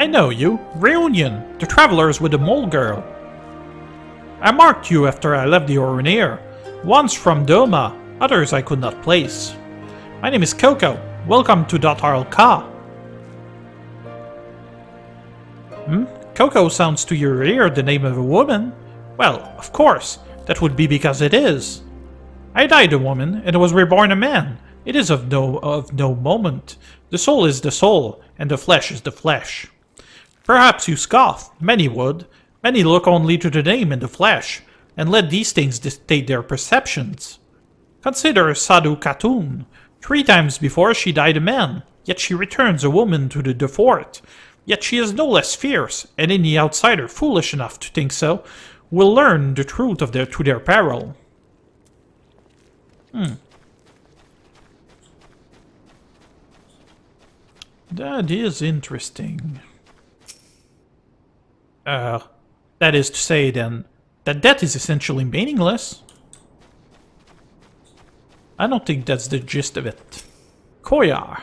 I know you, Reunion, the travelers with the mole girl. I marked you after I left the Oronir, once from Doma. Others I could not place. My name is Coco. Welcome to Tatharl Ka. Hmm? Coco sounds to your ear the name of a woman. Well, of course. That would be because it is. I died a woman and was reborn a man. It is of no moment. The soul is the soul, and the flesh is the flesh. Perhaps you scoff. Many would. Many look only to the name and the flesh, and let these things dictate their perceptions. Consider Sadu Khatun. 3 times before she died a man, yet she returns a woman to the fort. Yet she is no less fierce, and any outsider foolish enough to think so will learn the truth of to their peril. That is interesting. That is to say, then, that death is essentially meaningless. I don't think that's the gist of it. Koyar.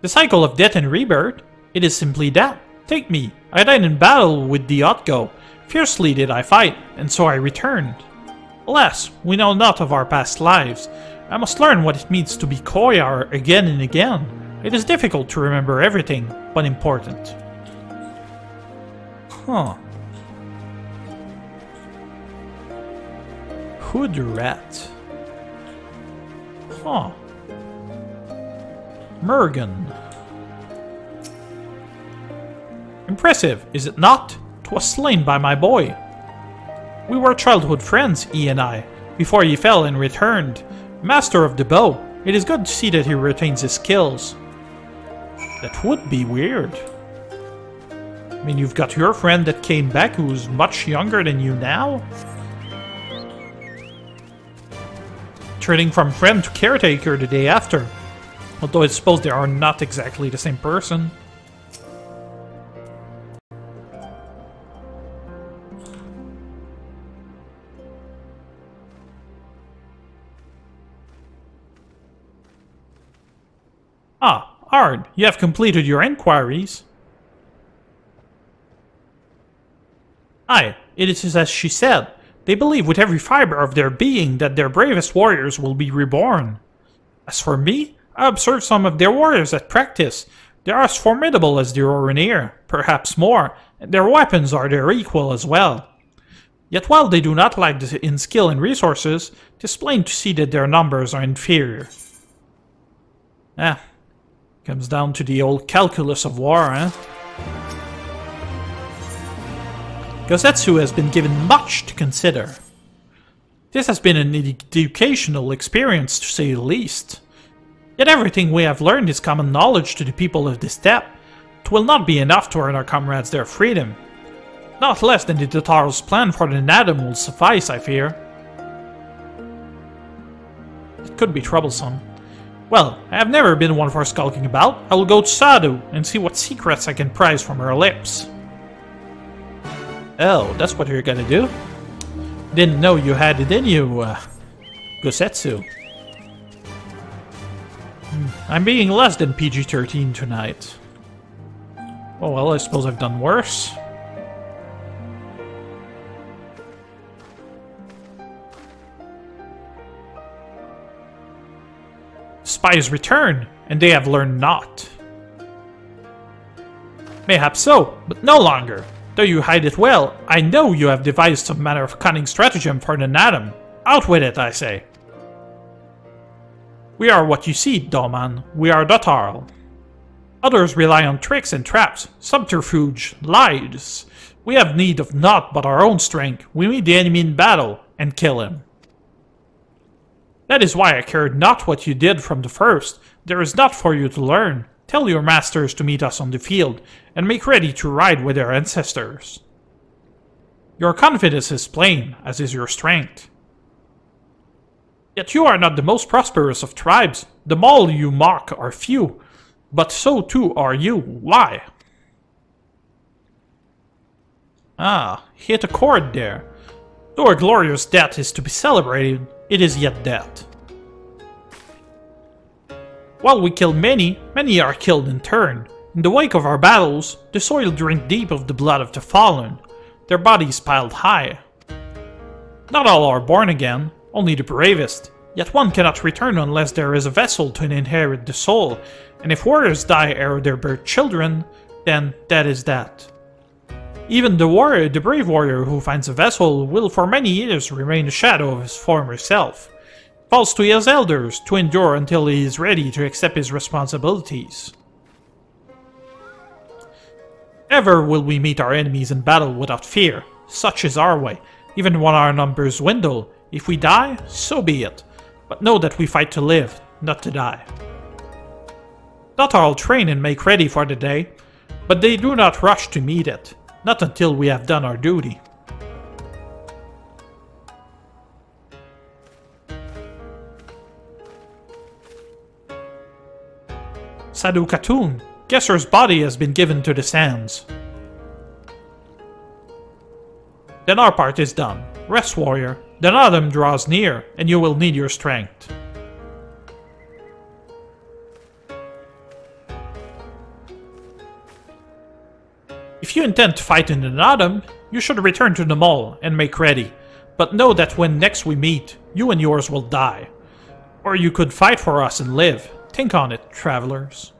The cycle of death and rebirth? It is simply that. Take me. I died in battle with the Otgo. Fiercely did I fight, and so I returned. Alas, we know not of our past lives. I must learn what it means to be Koyar again and again. It is difficult to remember everything, but important. Huh. Hood rat. Huh. Mergen. Impressive, is it not? 'Twas slain by my boy. We were childhood friends, he and I, before he fell and returned. Master of the bow, it is good to see that he retains his skills. That would be weird. I mean, you've got your friend that came back who's much younger than you now? Turning from friend to caretaker the day after. Although I suppose they are not exactly the same person. Ah, Ard, you have completed your inquiries. Aye, it is as she said. They believe with every fiber of their being that their bravest warriors will be reborn. As for me, I observed some of their warriors at practice. They are as formidable as the Oronir, perhaps more, and their weapons are their equal as well. Yet while they do not lack in skill and resources, it is plain to see that their numbers are inferior. Ah, comes down to the old calculus of war, eh? Gosetsu has been given much to consider. This has been an educational experience, to say the least. Yet everything we have learned is common knowledge to the people of this steppe. 'Twill not be enough to earn our comrades their freedom. Not less than the Tatharl's plan for the Naadam will suffice, I fear. It could be troublesome. Well, I have never been one for skulking about. I will go to Sadu and see what secrets I can prise from her lips. Oh, that's what you're gonna do? Didn't know you had it in you, Gosetsu. I'm being less than PG-13 tonight. Oh well, I suppose I've done worse. Spies return, and they have learned naught. Mayhap so, but no longer. Though you hide it well, I know you have devised some manner of cunning stratagem for the Naadam. Out with it, I say. We are what you see, Doman. We are Tatharl. Others rely on tricks and traps, subterfuge, lies. We have need of naught but our own strength. We meet the enemy in battle and kill him. That is why I cared not what you did from the first. There is naught for you to learn. Tell your masters to meet us on the field, and make ready to ride with their ancestors. Your confidence is plain, as is your strength. Yet you are not the most prosperous of tribes. The Mol you mock are few, but so too are you. Why? Ah, hit a chord there. Though our glorious death is to be celebrated, it is yet death. While we kill many, many are killed in turn. In the wake of our battles, the soil drank deep of the blood of the fallen, their bodies piled high. Not all are born again, only the bravest, yet one cannot return unless there is a vessel to inherit the soul, and if warriors die ere their birth children, then that is that. Even the brave warrior who finds a vessel will for many years remain a shadow of his former self. It falls to his elders to endure until he is ready to accept his responsibilities. Ever will we meet our enemies in battle without fear. Such is our way. Even when our numbers dwindle, if we die, so be it. But know that we fight to live, not to die. Tatharl train and make ready for the day, but they do not rush to meet it. Not until we have done our duty. Sadu Khatun, Gesser's body has been given to the sands. Then our part is done. Rest, warrior. The Naadam draws near, and you will need your strength. If you intend to fight in the Naadam, you should return to the Mol and make ready, but know that when next we meet, you and yours will die. Or you could fight for us and live. Think on it, travelers.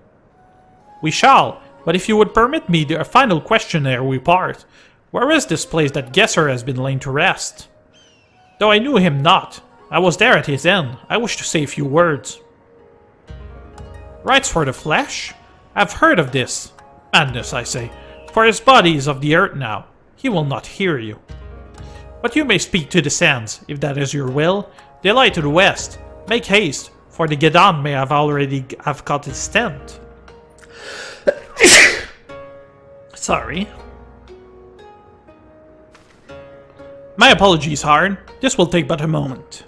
We shall, but if you would permit me a final question ere we part. Where is this place that Gesser has been lain to rest? Though I knew him not, I was there at his end. I wish to say a few words. Rites for the flesh? I've heard of this. Madness, I say. For his body is of the earth now, he will not hear you. But you may speak to the sands, if that is your will. They lie to the west. Make haste, for the Gedan may have already caught his tent. Sorry. My apologies, Harn. This will take but a moment.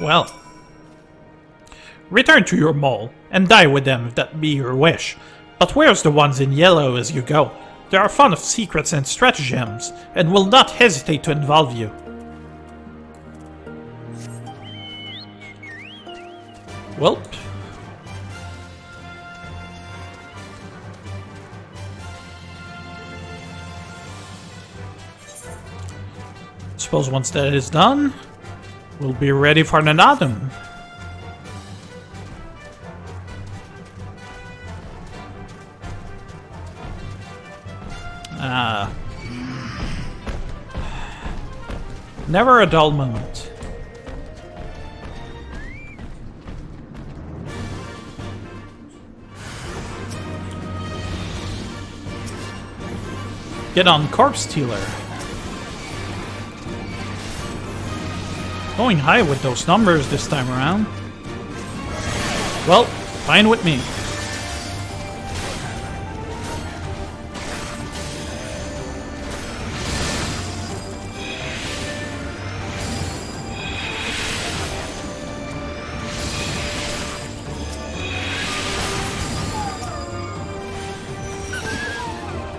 Well. Return to your mole, and die with them if that be your wish. But where's the ones in yellow as you go? They are fond of secrets and stratagems, and will not hesitate to involve you. Welp. Suppose once that is done, we'll be ready for the Naadam. Never a dull moment. Get on Corpse Stealer. Going high with those numbers this time around. Well, fine with me.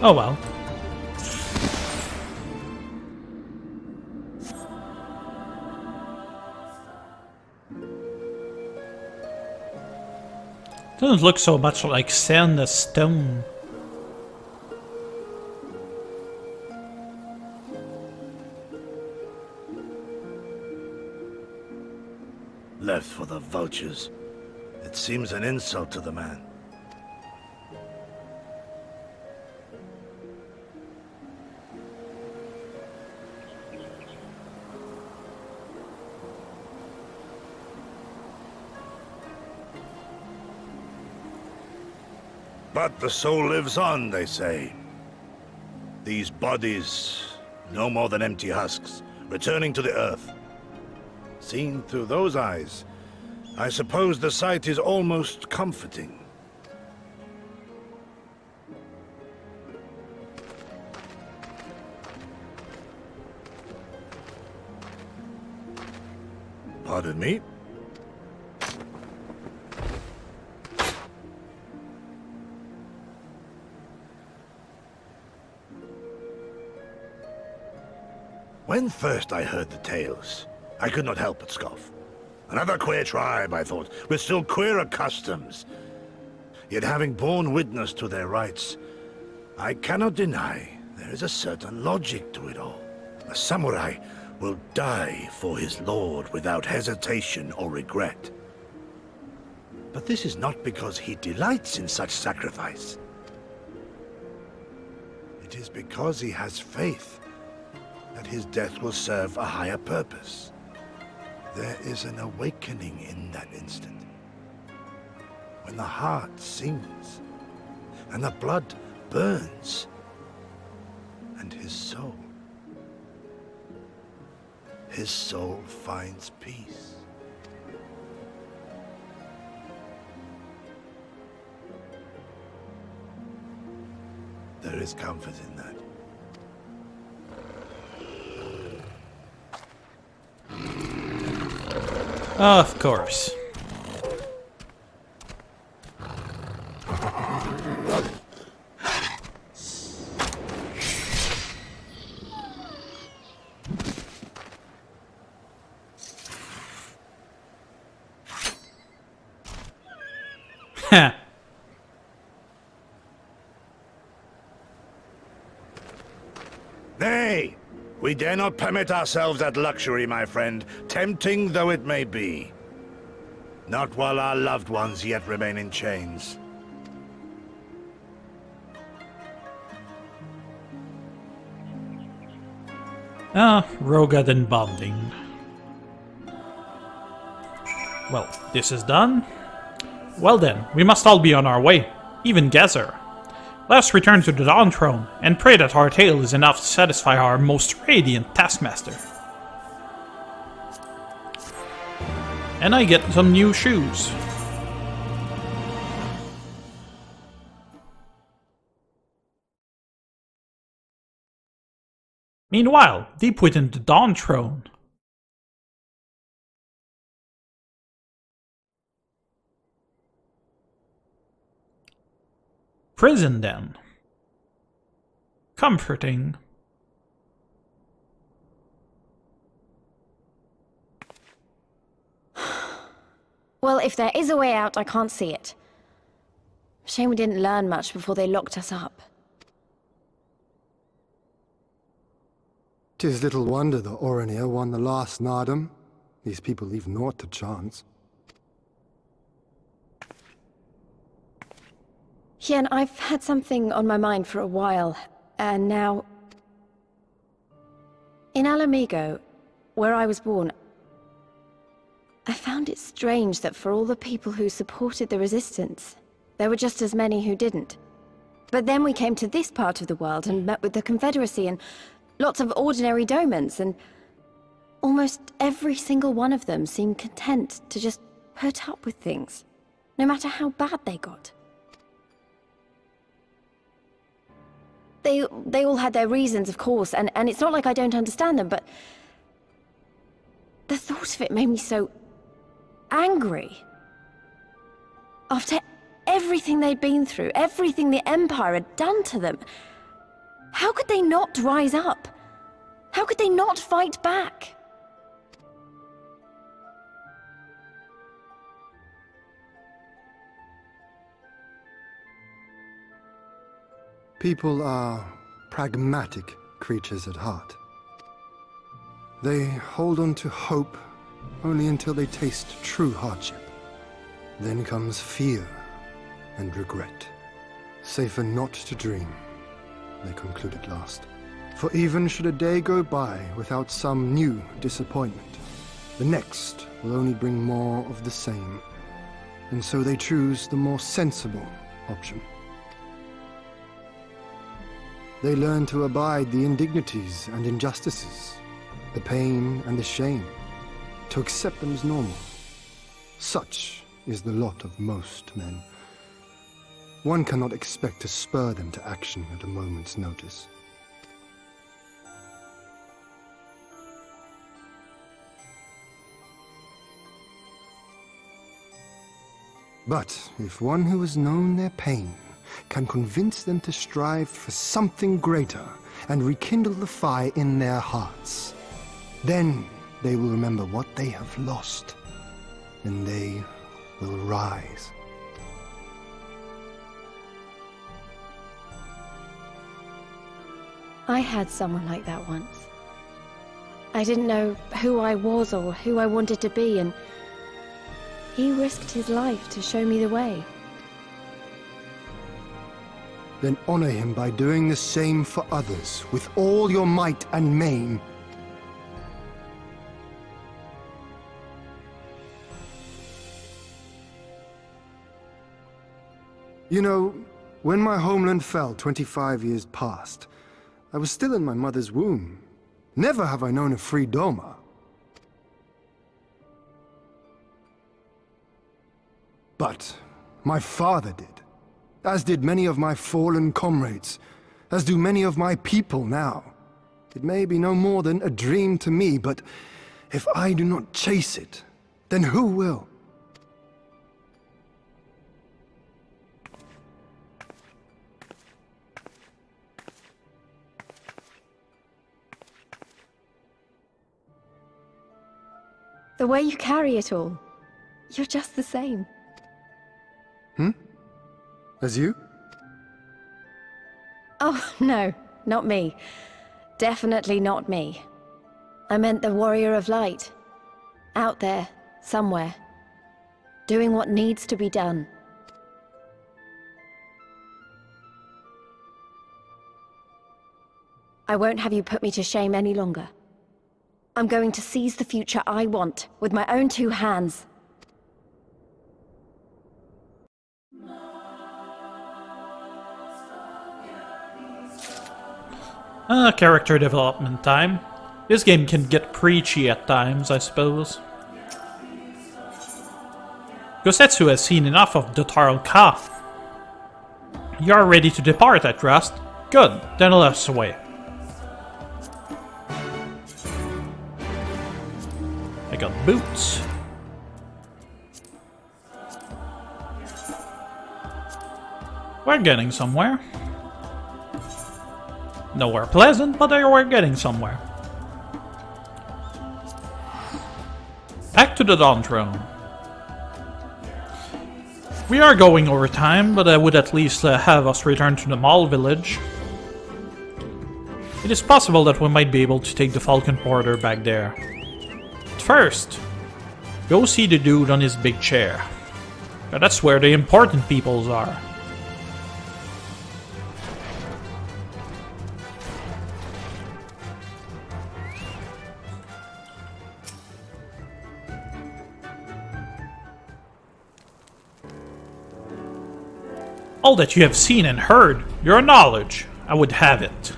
Oh well. Doesn't look so much like sand as stone. Left for the vultures. It seems an insult to the man. But the soul lives on, they say. These bodies, no more than empty husks, returning to the earth. Seen through those eyes, I suppose the sight is almost comforting. Pardon me? When first I heard the tales, I could not help but scoff. Another queer tribe, I thought, with still queerer customs. Yet having borne witness to their rites, I cannot deny there is a certain logic to it all. A samurai will die for his lord without hesitation or regret. But this is not because he delights in such sacrifice. It is because he has faith that his death will serve a higher purpose. There is an awakening in that instant, when the heart sings, and the blood burns, and his soul finds peace. There is comfort in that. Of course. We dare not permit ourselves that luxury, my friend, tempting though it may be. Not while our loved ones yet remain in chains. Ah, Roga than bonding. Well, this is done. Well then, we must all be on our way, even Gesser. Let us return to the Dawn Throne, and pray that our tale is enough to satisfy our most radiant taskmaster. And I get some new shoes. Meanwhile, deep within the Dawn Throne. Prison, then. Comforting. Well, if there is a way out, I can't see it. Shame we didn't learn much before they locked us up. 'Tis little wonder the Oronir won the last Naadam. These people leave naught to chance. Ian, I've had something on my mind for a while, and now... In Alamigo, where I was born, I found it strange that for all the people who supported the resistance, there were just as many who didn't. But then we came to this part of the world and met with the Confederacy and lots of ordinary domans, and almost every single one of them seemed content to just put up with things, no matter how bad they got. They all had their reasons, of course, and it's not like I don't understand them, but... The thought of it made me so... angry. After everything they'd been through, everything the Empire had done to them, How could they not rise up? How could they not fight back? People are pragmatic creatures at heart. They hold on to hope only until they taste true hardship. Then comes fear and regret. Safer not to dream, they conclude at last. For even should a day go by without some new disappointment, the next will only bring more of the same. And so they choose the more sensible option. They learn to abide the indignities and injustices, the pain and the shame, to accept them as normal. Such is the lot of most men. One cannot expect to spur them to action at a moment's notice. But if one who has known their pain can convince them to strive for something greater and rekindle the fire in their hearts, then they will remember what they have lost, and they will rise. I had someone like that once. I didn't know who I was or who I wanted to be, and he risked his life to show me the way. Then honor him by doing the same for others, with all your might and main. You know, when my homeland fell 25 years past, I was still in my mother's womb. Never have I known a free Doma. But my father did, as did many of my fallen comrades, as do many of my people now. It may be no more than a dream to me, but if I do not chase it, then who will? The way you carry it all, you're just the same. Hmm? As you? Oh, no, not me. Definitely not me. I meant the warrior of light. Out there, somewhere. Doing what needs to be done. I won't have you put me to shame any longer. I'm going to seize the future I want, with my own two hands. Character development time. This game can get preachy at times, I suppose. Gosetsu has seen enough of the Tatharl Khaat. You're ready to depart, I trust. Good, then let us away. I got boots. We're getting somewhere. Nowhere pleasant, but we're getting somewhere. Back to the Dawn Throne. We are going over time, but I would at least have us return to the Mall Village. It is possible that we might be able to take the Falcon Porter back there. First, go see the dude on his big chair. Now that's where the important peoples are. All that you have seen and heard, your knowledge, I would have it.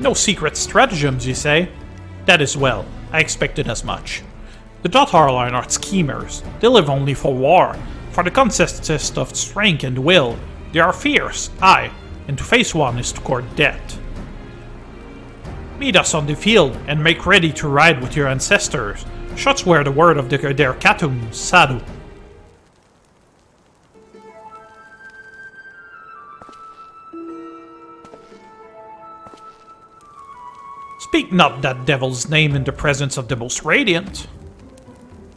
No secret stratagems, you say? That is well. I expected as much. The Tatharl are not schemers. They live only for war, for the contest of strength and will. They are fierce, aye, and to face one is to court death. Meet us on the field and make ready to ride with your ancestors. Shots were the word of their Khatun, Sadu. Speak not that devil's name in the presence of the most radiant.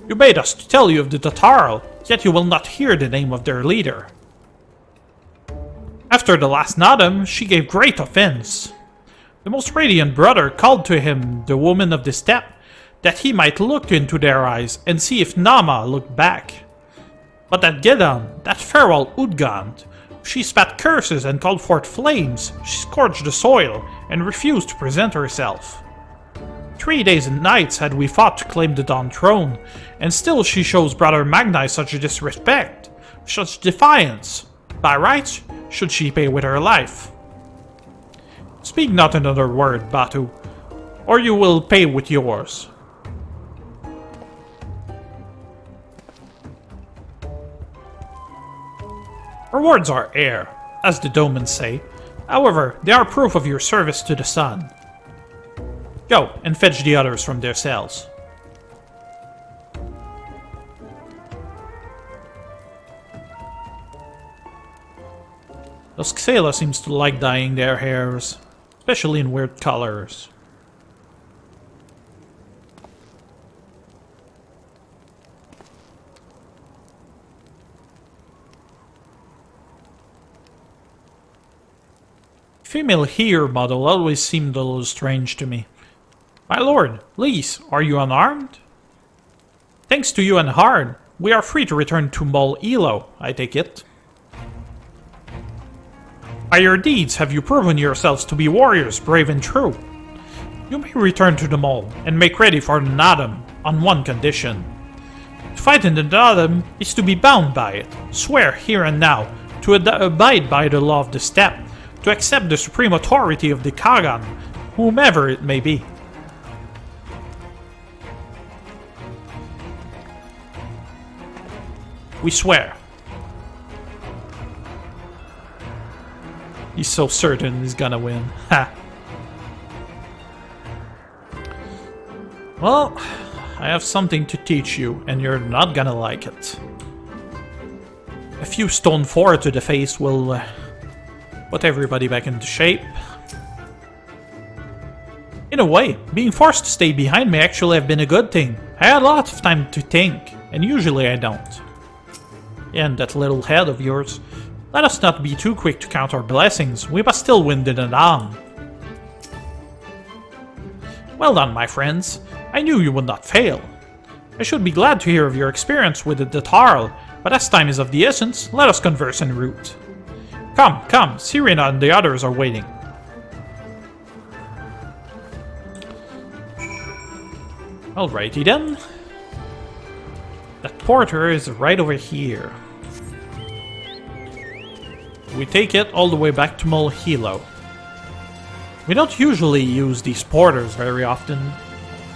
You bade us to tell you of the Tatharl, yet you will not hear the name of their leader. After the last Naadam, she gave great offense. The most radiant brother called to him the woman of the steppe, that he might look into their eyes and see if Nama looked back. But that Gedan, that feral Udgand, she spat curses and called forth flames, she scorched the soil, and refused to present herself. 3 days and nights had we fought to claim the Dawn Throne, and still she shows Brother Magnai such disrespect, such defiance. By rights, should she pay with her life? Speak not another word, Batu, or you will pay with yours. Rewards are air, as the Domans say. However, they are proof of your service to the sun. Go and fetch the others from their cells. Those Xaela seems to like dyeing their hairs, especially in weird colors. Female here model always seemed a little strange to me. My lord, Lyse, are you unarmed? Thanks to you and Hard, we are free to return to Mol-Hilo, I take it. By your deeds have you proven yourselves to be warriors, brave and true. You may return to the Mol and make ready for the Naadam, on one condition. To fight in the Naadam is to be bound by it, swear here and now, to abide by the law of the steppe, to accept the supreme authority of the Khagan, whomever it may be. We swear. He's so certain he's gonna win. Ha! Well, I have something to teach you, and you're not gonna like it. A few stone four to the face will... put everybody back into shape. In a way, being forced to stay behind may actually have been a good thing. I had a lot of time to think, and usually I don't. And that little head of yours. Let us not be too quick to count our blessings, we must still win the Naadam. Well done, my friends. I knew you would not fail. I should be glad to hear of your experience with the Tatharl, but as time is of the essence, let us converse en route. Come, come, Serena and the others are waiting. Alrighty then. That porter is right over here. We take it all the way back to Mol-Hilo. We don't usually use these porters very often,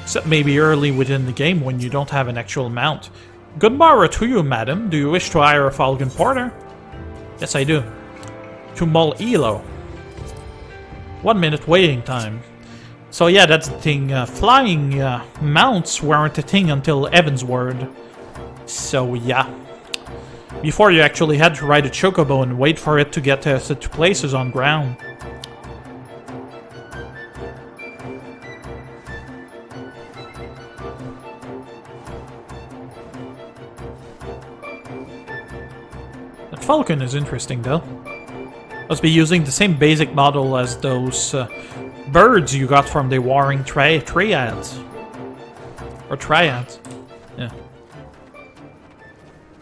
except maybe early within the game when you don't have an actual mount. Good morrow to you, madam. Do you wish to hire a Falcon Porter? Yes, I do. To Mol-Hilo. 1 minute waiting time. So yeah, that's the thing. Flying mounts weren't a thing until Evan's Word. So yeah. Before you actually had to ride a Chocobo and wait for it to get to places on ground. That Falcon is interesting though. Must be using the same basic model as those birds you got from the Warring Triads. Or Triads. Yeah.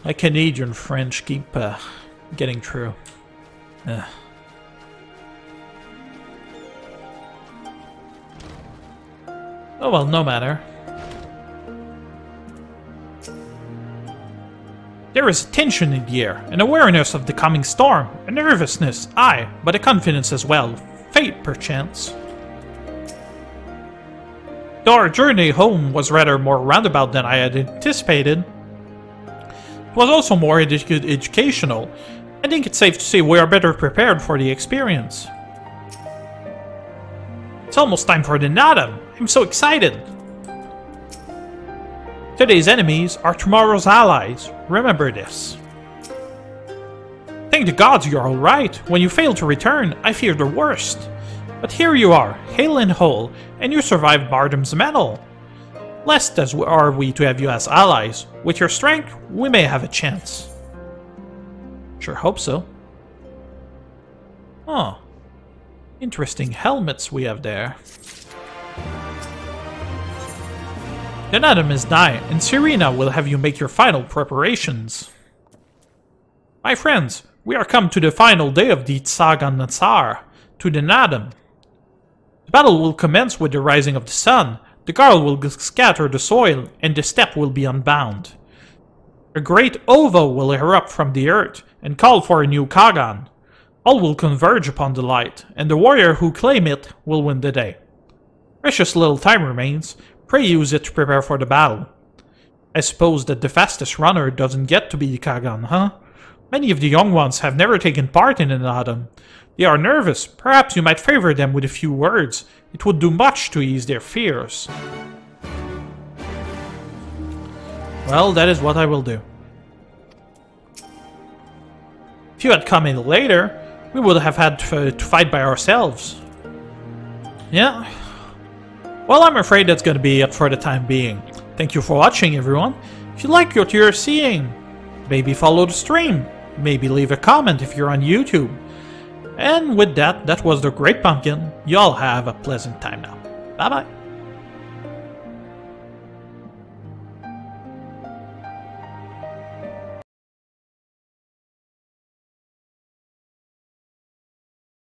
My Canadian French keep getting through. Oh well, no matter. There is a tension in the air, an awareness of the coming storm, a nervousness, aye, but a confidence as well, fate perchance. Though our journey home was rather more roundabout than I had anticipated, it was also more educational. I think it's safe to say we are better prepared for the experience. It's almost time for the Naadam. I'm so excited! Today's enemies are tomorrow's allies. Remember this. Thank the gods you're alright. When you failed to return, I feared the worst. But here you are, hale and whole, and you survived Bardam's Mettle. Blessed as are we to have you as allies. With your strength, we may have a chance. Sure hope so. Huh. Interesting helmets we have there. The Naadam is nigh, and Serena will have you make your final preparations. My friends, we are come to the final day of the Tsagan Natsar, to the Naadam. The battle will commence with the rising of the sun. The Garl will scatter the soil, and the steppe will be unbound. A great Ova will erupt from the earth, and call for a new Khagan. All will converge upon the light, and the warrior who claim it will win the day. Precious little time remains. Pray use it to prepare for the battle. I suppose that the fastest runner doesn't get to be the Khagan, huh? Many of the young ones have never taken part in an Naadam. They are nervous. Perhaps you might favor them with a few words. It would do much to ease their fears. Well, that is what I will do. If you had come in later, we would have had to fight by ourselves. Yeah. Well, I'm afraid that's going to be it for the time being. Thank you for watching, everyone. If you like what you're seeing, maybe follow the stream. Maybe leave a comment if you're on YouTube. And with that, that was the Great Pumpkin. Y'all have a pleasant time now. Bye-bye.